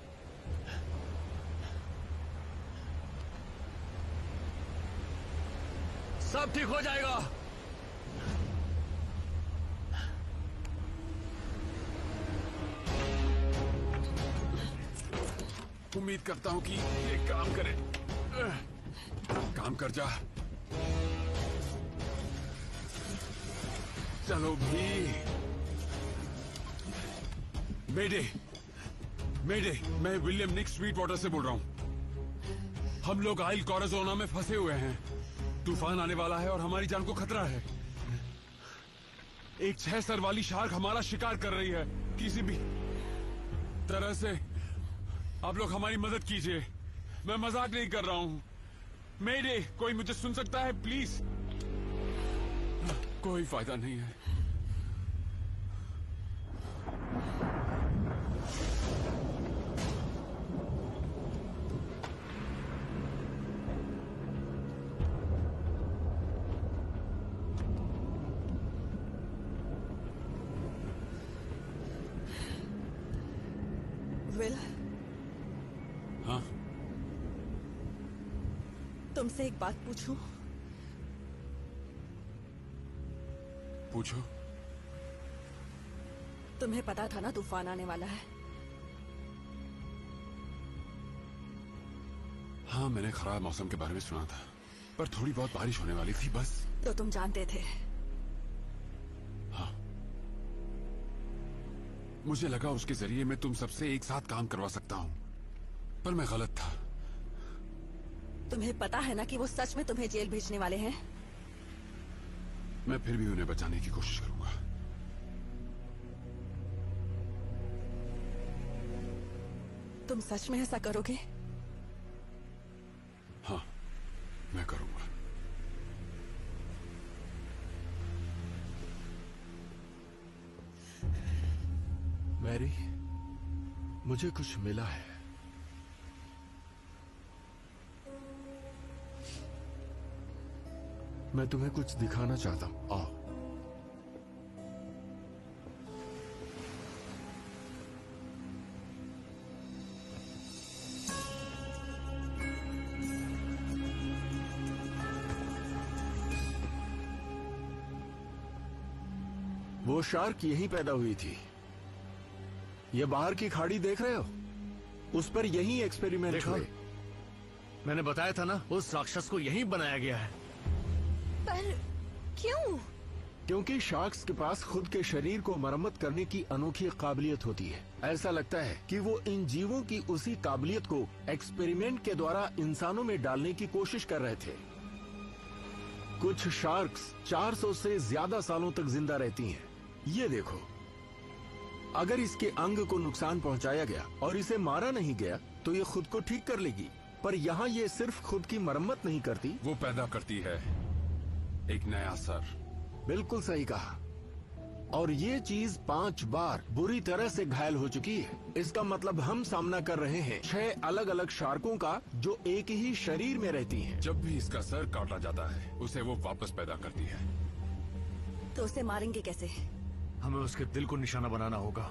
सब ठीक हो जाएगा। उम्मीद करता हूँ कि ये काम करे। काम कर जा। चलो भी। मेडे, मेडे, मैं विलियम निक स्वीट वाटर से बोल रहा हूँ। हम लोग आइल कोरोना में फंसे हुए हैं। तूफान आने वाला है और हमारी जान को खतरा है। एक 6 सर वाली शार्क हमारा शिकार कर रही है। किसी भी तरह से आप लोग हमारी मदद कीजिए। मैं मजाक नहीं कर रहा हूँ। मेरे कोई मुझे सुन सकता है प्लीज? कोई फायदा नहीं है। तुमसे एक बात पूछूं? पूछो। तुम्हें पता था ना तूफान आने वाला है? हाँ, मैंने खराब मौसम के बारे में सुना था, पर थोड़ी बहुत बारिश होने वाली थी बस। तो तुम जानते थे? हाँ, मुझे लगा उसके जरिए मैं तुम सबसे एक साथ काम करवा सकता हूँ, पर मैं गलत था। तुम्हें पता है ना कि वो सच में तुम्हें जेल भेजने वाले हैं। मैं फिर भी उन्हें बचाने की कोशिश करूंगा। तुम सच में ऐसा करोगे? हाँ, मैं करूंगा। मैरी, मुझे कुछ मिला है। मैं तुम्हें कुछ दिखाना चाहता हूं। आओ। वो शार्क यहीं पैदा हुई थी। ये बाहर की खाड़ी देख रहे हो? उस पर यही एक्सपेरिमेंट। देखो, मैंने बताया था ना, उस राक्षस को यहीं बनाया गया है। पर क्यों? क्योंकि शार्क्स के पास खुद के शरीर को मरम्मत करने की अनोखी काबिलियत होती है। ऐसा लगता है कि वो इन जीवों की उसी काबिलियत को एक्सपेरिमेंट के द्वारा इंसानों में डालने की कोशिश कर रहे थे। कुछ शार्क्स 400 से ज्यादा सालों तक जिंदा रहती हैं। ये देखो, अगर इसके अंग को नुकसान पहुंचाया गया और इसे मारा नहीं गया तो ये खुद को ठीक कर लेगी, पर यहाँ ये सिर्फ खुद की मरम्मत नहीं करती, वो पैदा करती है एक नया सर। बिल्कुल सही कहा। और ये चीज 5 बार बुरी तरह से घायल हो चुकी है। इसका मतलब हम सामना कर रहे हैं 6 अलग अलग शार्कों का जो एक ही शरीर में रहती हैं। जब भी इसका सर काटा जाता है उसे वो वापस पैदा करती है। तो उसे मारेंगे कैसे? हमें उसके दिल को निशाना बनाना होगा,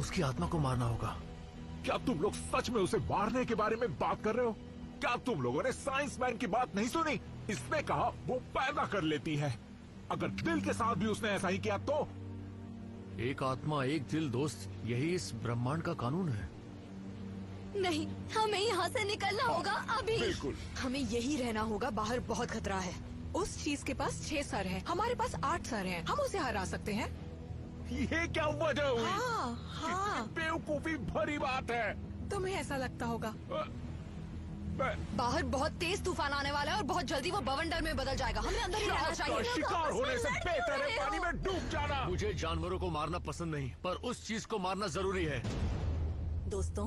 उसकी आत्मा को मारना होगा। क्या तुम लोग सच में उसे मारने के बारे में बात कर रहे हो? क्या तुम लोगों ने साइंस मैन की बात नहीं सुनी? इसने कहा वो पैदा कर लेती है। अगर दिल के साथ भी उसने ऐसा ही किया तो? एक आत्मा एक दिल दोस्त, यही इस ब्रह्मांड का कानून है। नहीं, हमें यहाँ से निकलना होगा अभी। बिल्कुल, हमें यही रहना होगा। बाहर बहुत खतरा है। उस चीज के पास 6 सर हैं, हमारे पास 8 सर हैं, हम उसे हरा सकते हैं। ये क्या वजह हुई? हाँ। बेवकूफी भरी बात है। तुम्हें ऐसा लगता होगा। बाहर बहुत तेज तूफान आने वाला है और बहुत जल्दी वो बवंडर में बदल जाएगा। हमें अंदर ही रहना चाहिए। शिकार होने से बेहतर है पानी में डूब जाना। मुझे जानवरों को मारना पसंद नहीं, पर उस चीज को मारना जरूरी है। दोस्तों,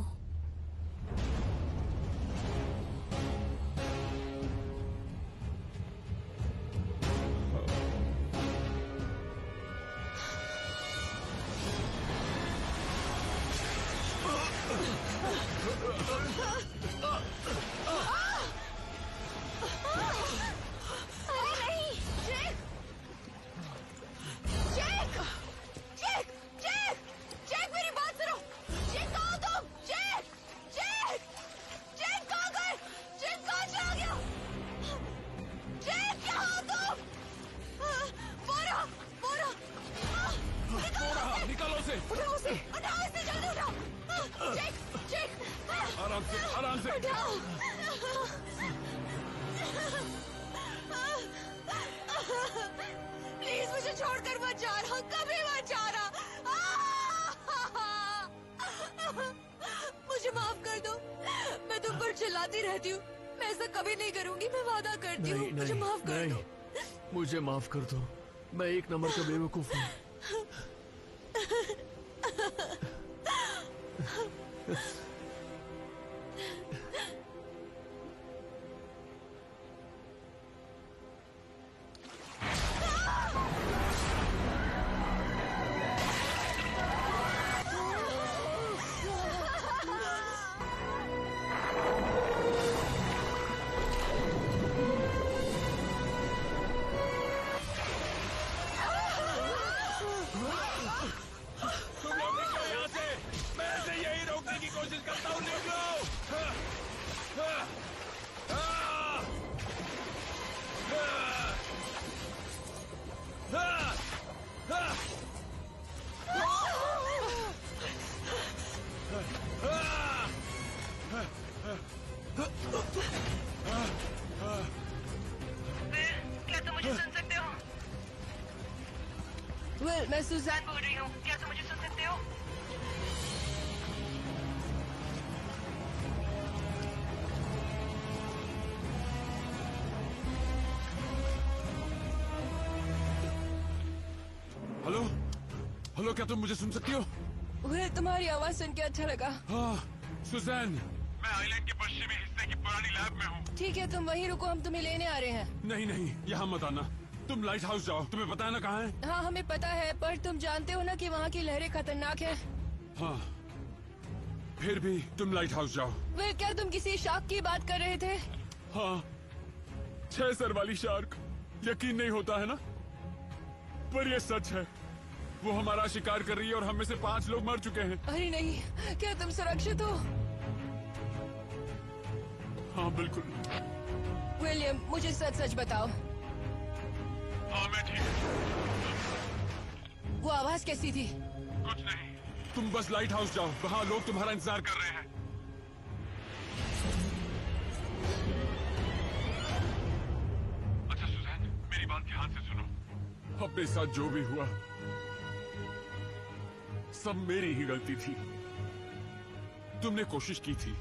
मुझे माफ कर दो, मैं एक नंबर का बेवकूफ हूँ। सुसान बोल रही हूँ, क्या तुम मुझे सुन सकते हो? हेलो हेलो, क्या तुम मुझे सुन सकती हो? मुझे तुम्हारी आवाज सुन के अच्छा लगा। हाँ सुसान, मैं आइलैंड के पश्चिमी हिस्से की पुरानी लैब में हूँ। ठीक है, तुम वहीं रुको, हम तुम्हें लेने आ रहे हैं। नहीं, यहाँ मत आना। तुम लाइट हाउस जाओ, तुम्हें पता है ना कहाँ है? हाँ हमें पता है, पर तुम जानते हो ना कि वहाँ की लहरें खतरनाक है। हाँ, फिर भी तुम लाइट हाउस जाओ। वे क्या तुम किसी शार्क की बात कर रहे थे? हाँ, 6 सर वाली शार्क। यकीन नहीं होता है ना, पर ये सच है। वो हमारा शिकार कर रही है और हम में से 5 लोग मर चुके हैं। अरे नहीं, क्या तुम सुरक्षित हो? हाँ बिल्कुल। विलियम, मुझे सच बताओ। हाँ मैं ठीक हूँ। वो आवाज कैसी थी? कुछ नहीं, तुम बस लाइट हाउस जाओ, वहाँ लोग तुम्हारा इंतजार कर रहे हैं। अच्छा सुजैन, मेरी बात ध्यान से सुनो। अपने साथ जो भी हुआ सब मेरी ही गलती थी। तुमने कोशिश की थी,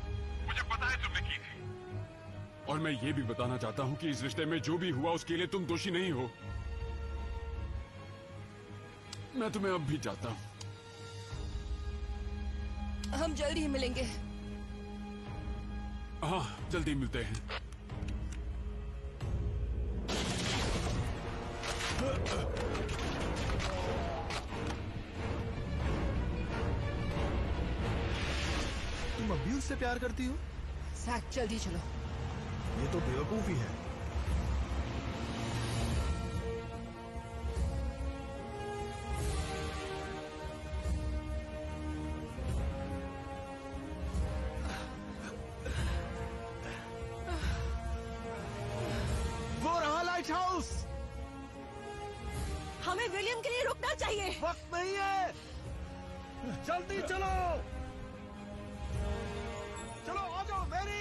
मुझे पता है तुमने की थी, और मैं ये भी बताना चाहता हूँ कि इस रिश्ते में जो भी हुआ उसके लिए तुम दोषी नहीं हो। मैं तुम्हें अब भी चाहता हूँ। हम जल्दी ही मिलेंगे। हाँ, जल्दी मिलते हैं। तुम अभी उससे प्यार करती हो? सैक, जल्दी चलो। ये तो बेवकूफी है। वो रहा लाइट हाउस। हमें विलियम के लिए रुकना चाहिए। वक्त नहीं है, जल्दी चलो। चलो आ जाओ मैरी।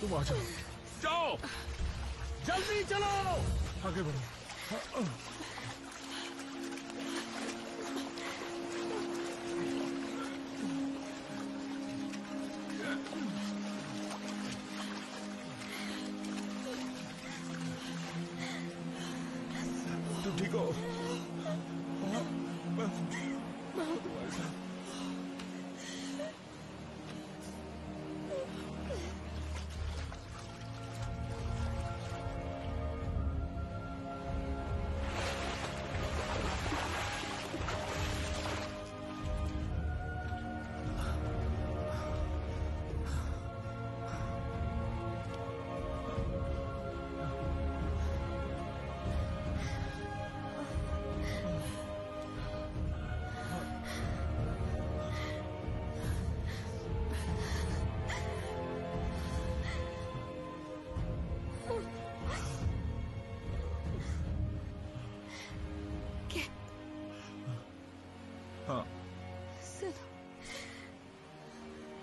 तुम आ जाओ, जाओ, जल्दी चलो, आगे बढ़ो। तुम ठीक हो?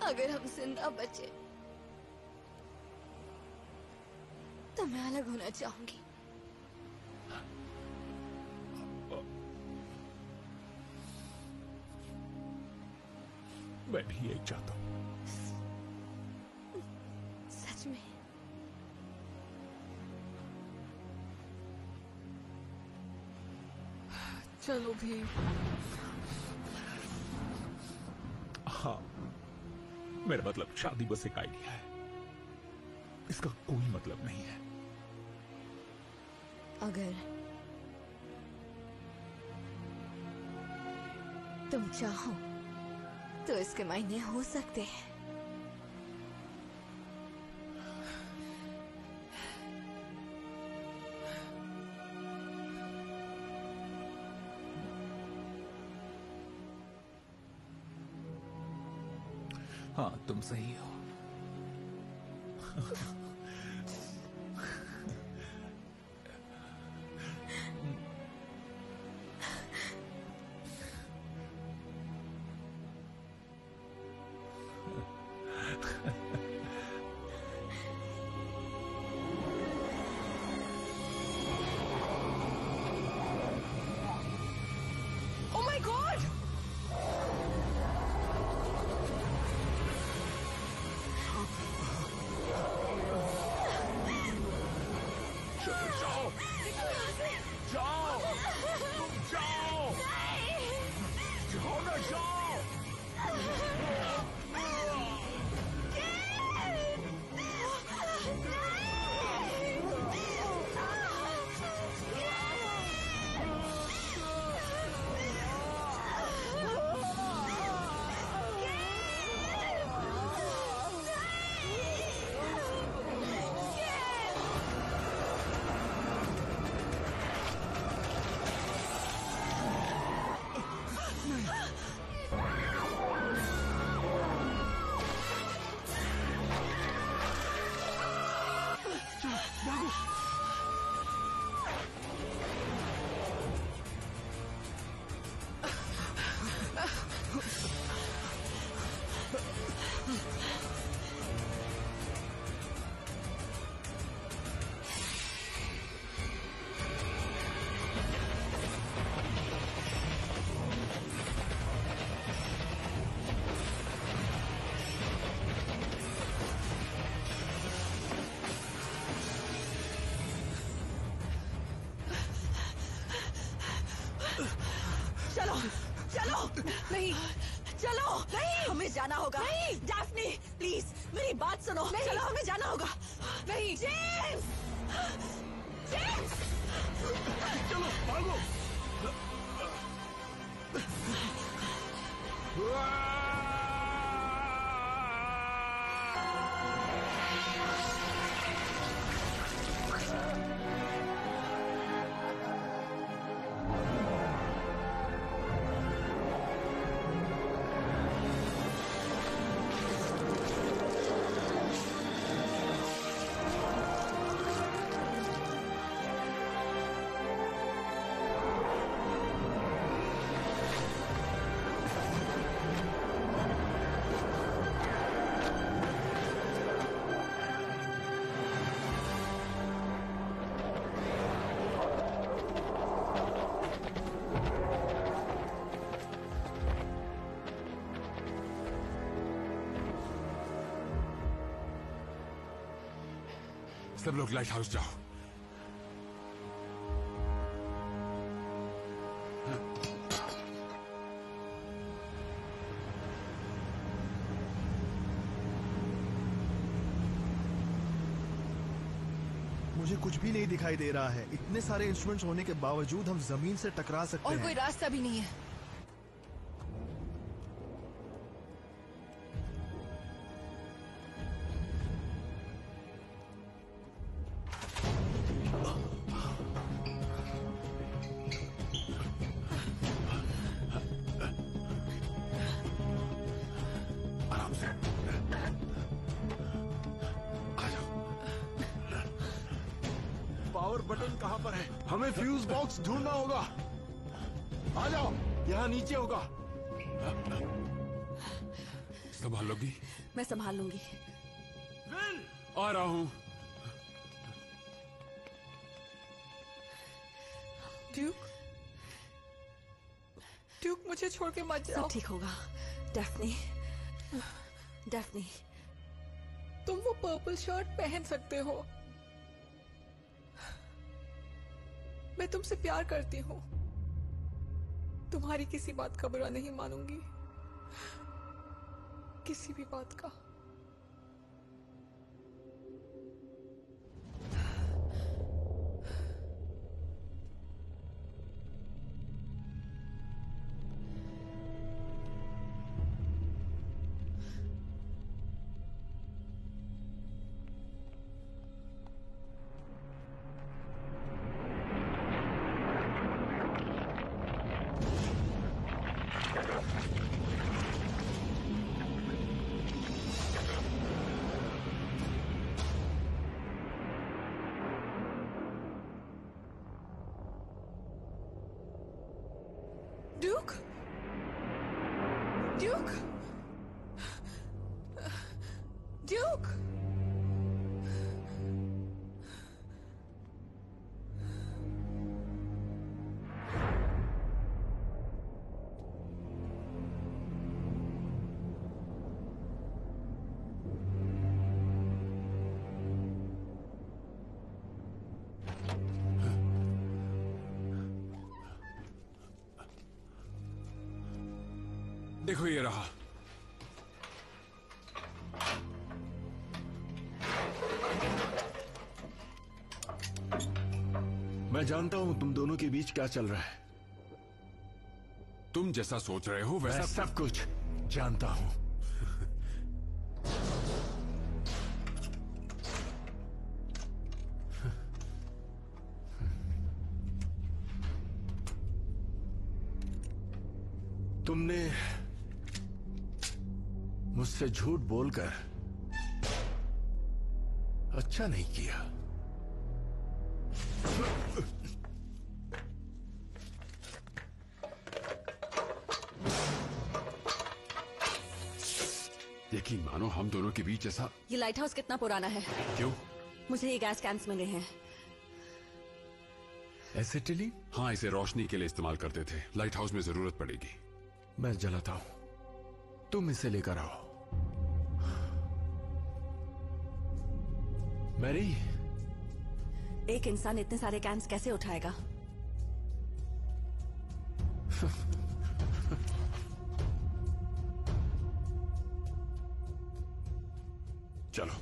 अगर हम जिंदा बचे तो मैं अलग होना चाहूंगी। मैं भी यही चाहता हूँ। सच में चलो भी। हाँ, मेरा मतलब शादी बस एक आइडिया है, इसका कोई मतलब नहीं है। अगर तुम चाहो तो इसके मायने हो सकते हैं। हाँ, तुम सही हो। चलो, नहीं हमें जाना होगा। नहीं डैफ्नी प्लीज मेरी बात सुनो, चलो हमें जाना होगा। नहीं जेम्स, जेम्स चलो भागो। सब लोग लाइट हाउस जाओ। मुझे कुछ भी नहीं दिखाई दे रहा है। इतने सारे इंस्ट्रूमेंट्स होने के बावजूद हम जमीन से टकरा सकते हैं। और कोई रास्ता भी नहीं है। ढूंढना होगा, आ जाओ, यहाँ नीचे होगा। संभाल लोगी? मैं संभाल लूंगी। विल, आ रहा हूँ। ड्यूक, ड्यूक मुझे छोड़ के मत जाओ। सब ठीक होगा। डैफ्नी, डैफ्नी तुम वो पर्पल शर्ट पहन सकते हो। मैं तुमसे प्यार करती हूँ, तुम्हारी किसी बात का बुरा नहीं मानूंगी, किसी भी बात का। देखो ये रहा। मैं जानता हूं तुम दोनों के बीच क्या चल रहा है। तुम जैसा सोच रहे हो वैसा सब कुछ जानता हूं। तुमने मुझसे झूठ बोलकर अच्छा नहीं किया। यकीन मानो हम दोनों के बीच ऐसा। ये लाइट हाउस कितना पुराना है? क्यों? मुझे ये गैस कैंस मिले हैं। एसिटिलीन? हाँ, इसे रोशनी के लिए इस्तेमाल करते थे। लाइट हाउस में जरूरत पड़ेगी। मैं जलाता हूं, तुम इसे लेकर आओ। मैरी, एक इंसान इतने सारे कैंस कैसे उठाएगा? चलो।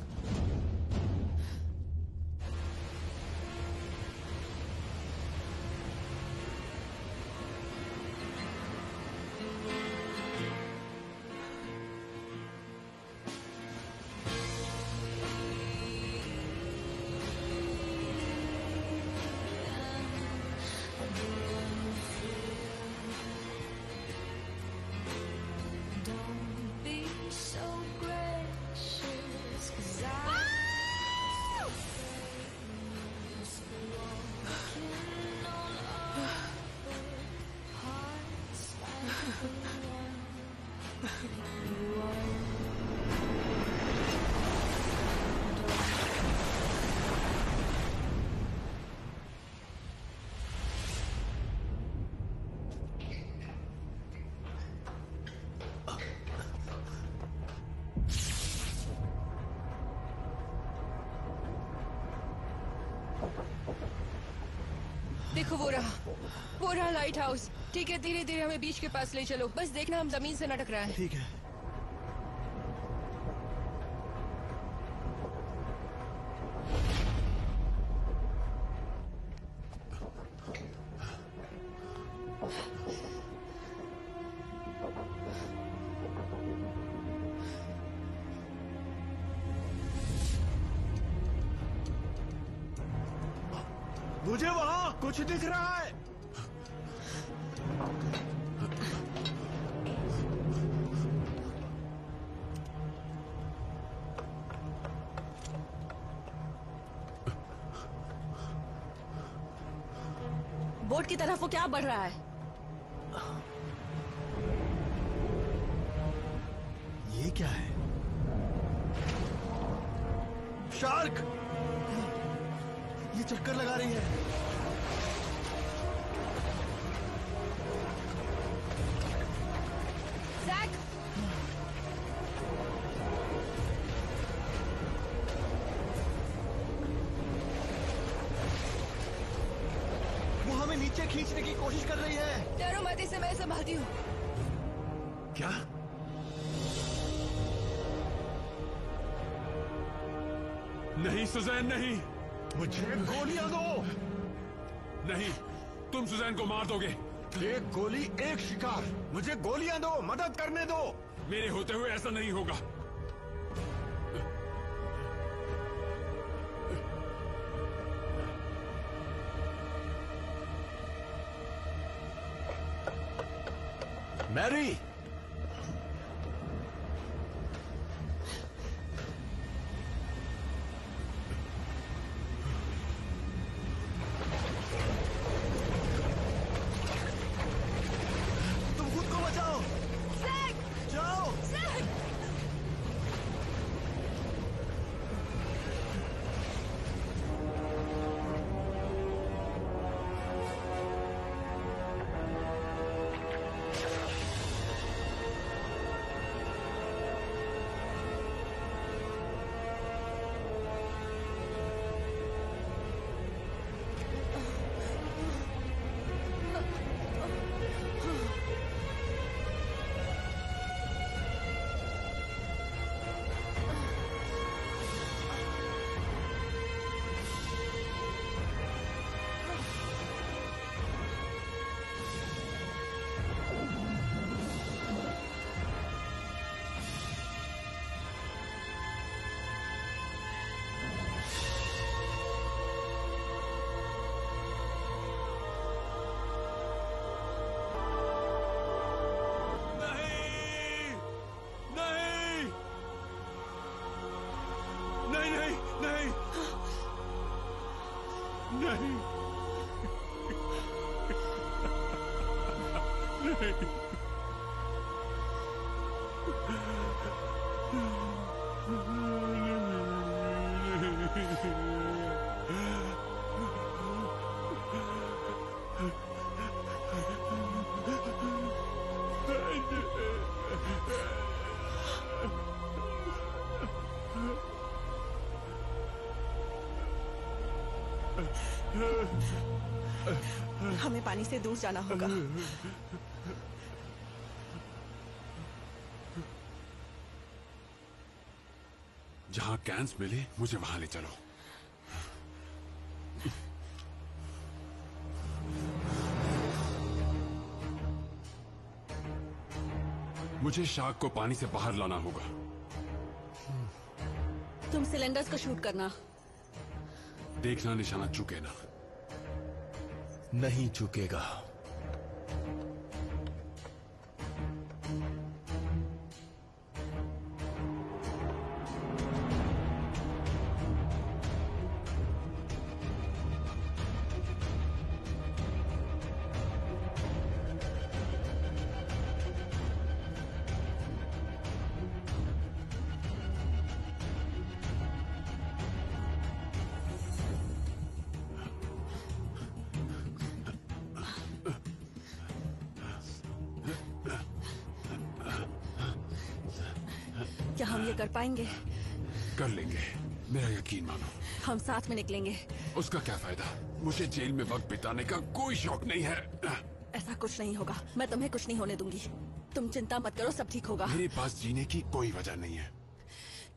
देखो वो रहा लाइट हाउस। ठीक है, धीरे धीरे हमें बीच के पास ले चलो। बस देखना हम जमीन से न टकरा है। ठीक है। मुझे वहां कुछ दिख रहा है। बोट की तरफ वो क्या बढ़ रहा है? ये क्या है? शार्क ये चक्कर लगा रही है। खींचने की कोशिश कर रही है। डरो मत, इसे मैं संभालती हूँ। क्या नहीं सुजैन, नहीं मुझे गोलियां दो। नहीं, तुम सुजैन को मार दोगे। एक गोली एक शिकार। मुझे गोलियां दो, मदद करने दो। मेरे होते हुए ऐसा नहीं होगा। मैरी, तुम खुद को बचाओ। सैक, जाओ। सैक। हमें पानी से दूर जाना होगा। जहाँ कैंस मिले मुझे वहां ले चलो। मुझे शार्क को पानी से बाहर लाना होगा। तुम सिलेंडर्स को शूट करना। देखना निशाना चूके ना। नहीं चूकेगा। कर पाएंगे? कर लेंगे, मेरा यकीन मानो। हम साथ में निकलेंगे। उसका क्या फायदा? मुझे जेल में वक्त बिताने का कोई शौक नहीं है। ऐसा कुछ नहीं होगा, मैं तुम्हें कुछ नहीं होने दूंगी। तुम चिंता मत करो, सब ठीक होगा। मेरे पास जीने की कोई वजह नहीं है।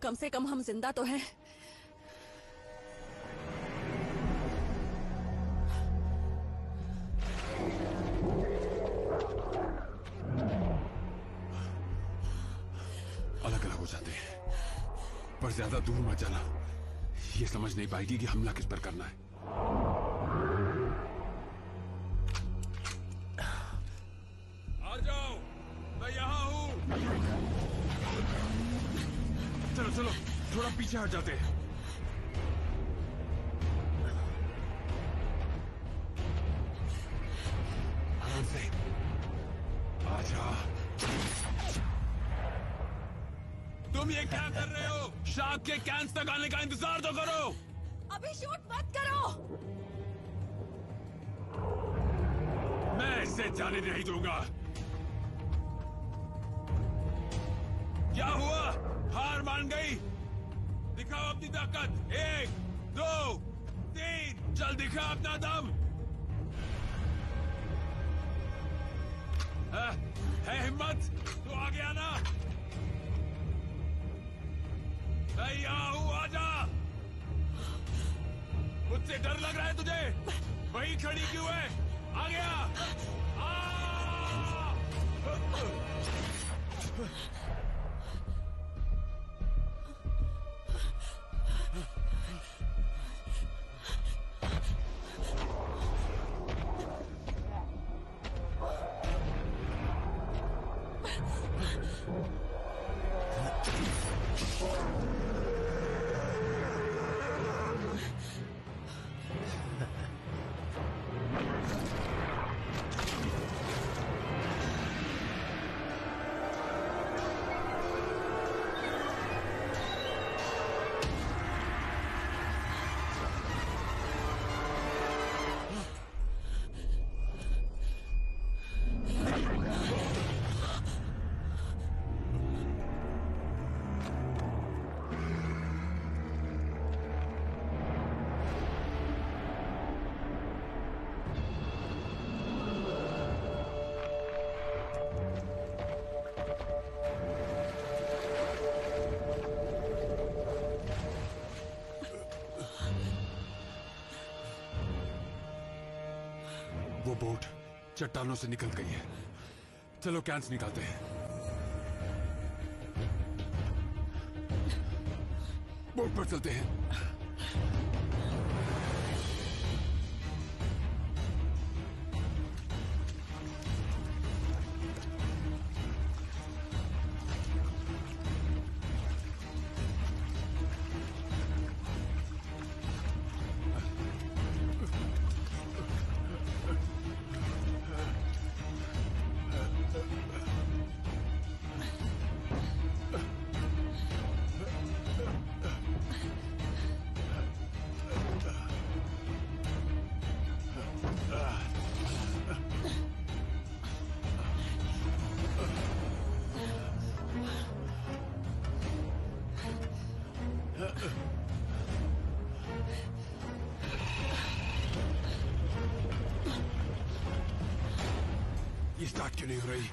कम से कम हम जिंदा तो हैं। ज्यादा दूर मत जाना, ये समझ नहीं पाएगी कि हमला किस पर करना है। आ जाओ, मैं यहाँ हूँ। चलो चलो, थोड़ा पीछे हट जाते हैं। आपके कैंस तक आने का इंतजार तो करो। अभी शूट मत करो। मैं इसे जाने नहीं दूंगा। क्या हुआ? हार मान गई? दिखाओ अपनी ताकत। 1, 2, 3, चल दिखा अपना दम। है हिम्मत तो आगे आना। मैं यहाँ हूँ, आजा। मुझसे डर लग रहा है तुझे? वहीं खड़ी क्यों है? आ गया। बोट चट्टानों से निकल गई है। चलो कैंस निकालते हैं। बोट पर चलते हैं। क्यों नहीं हो रही?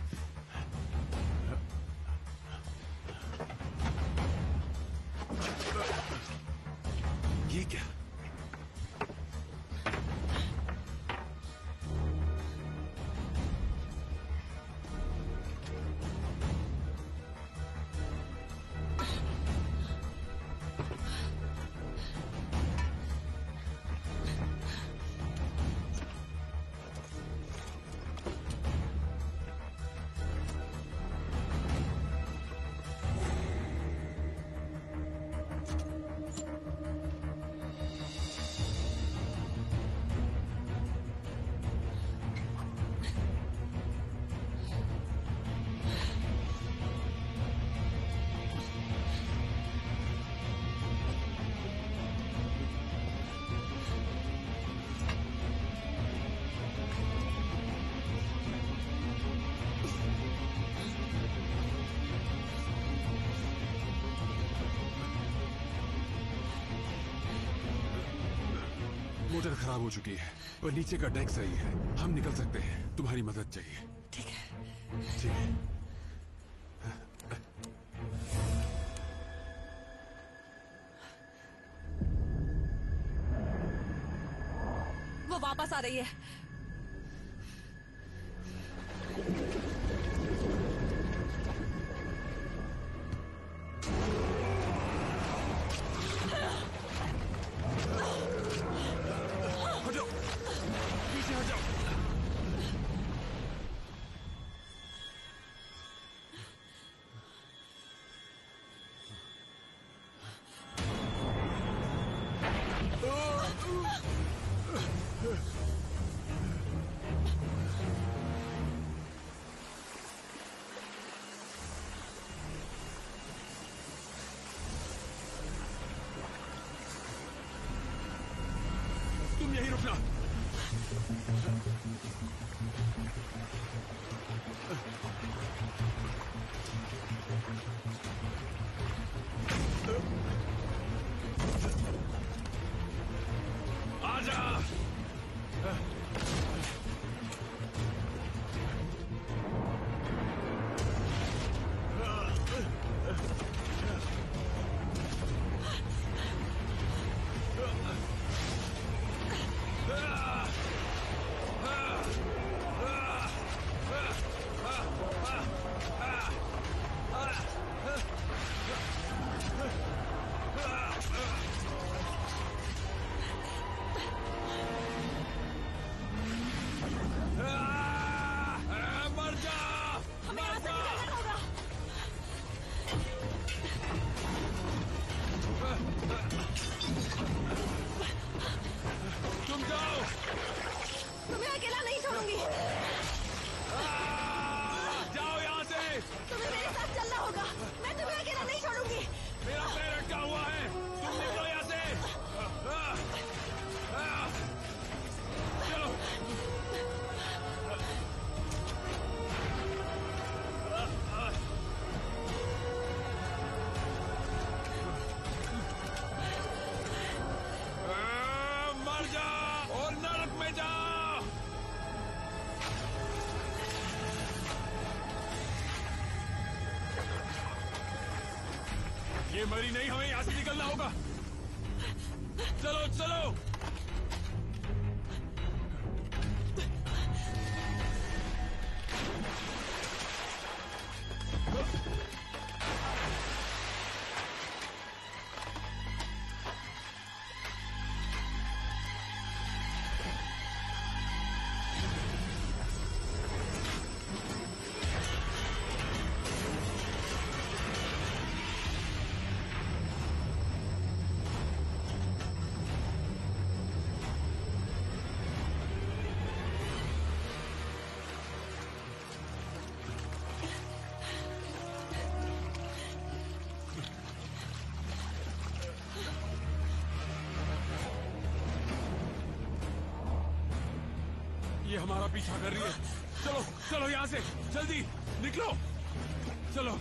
मोटर खराब हो चुकी है पर नीचे का डेक सही है, हम निकल सकते हैं। तुम्हारी मदद चाहिए। ठीक है, ठीक है। वो वापस आ रही है। मरी नहीं, हमें यहाँ से निकलना होगा। चलो चलो। हमारा पीछा कर रही है। चलो चलो यहाँ से जल्दी निकलो। चलो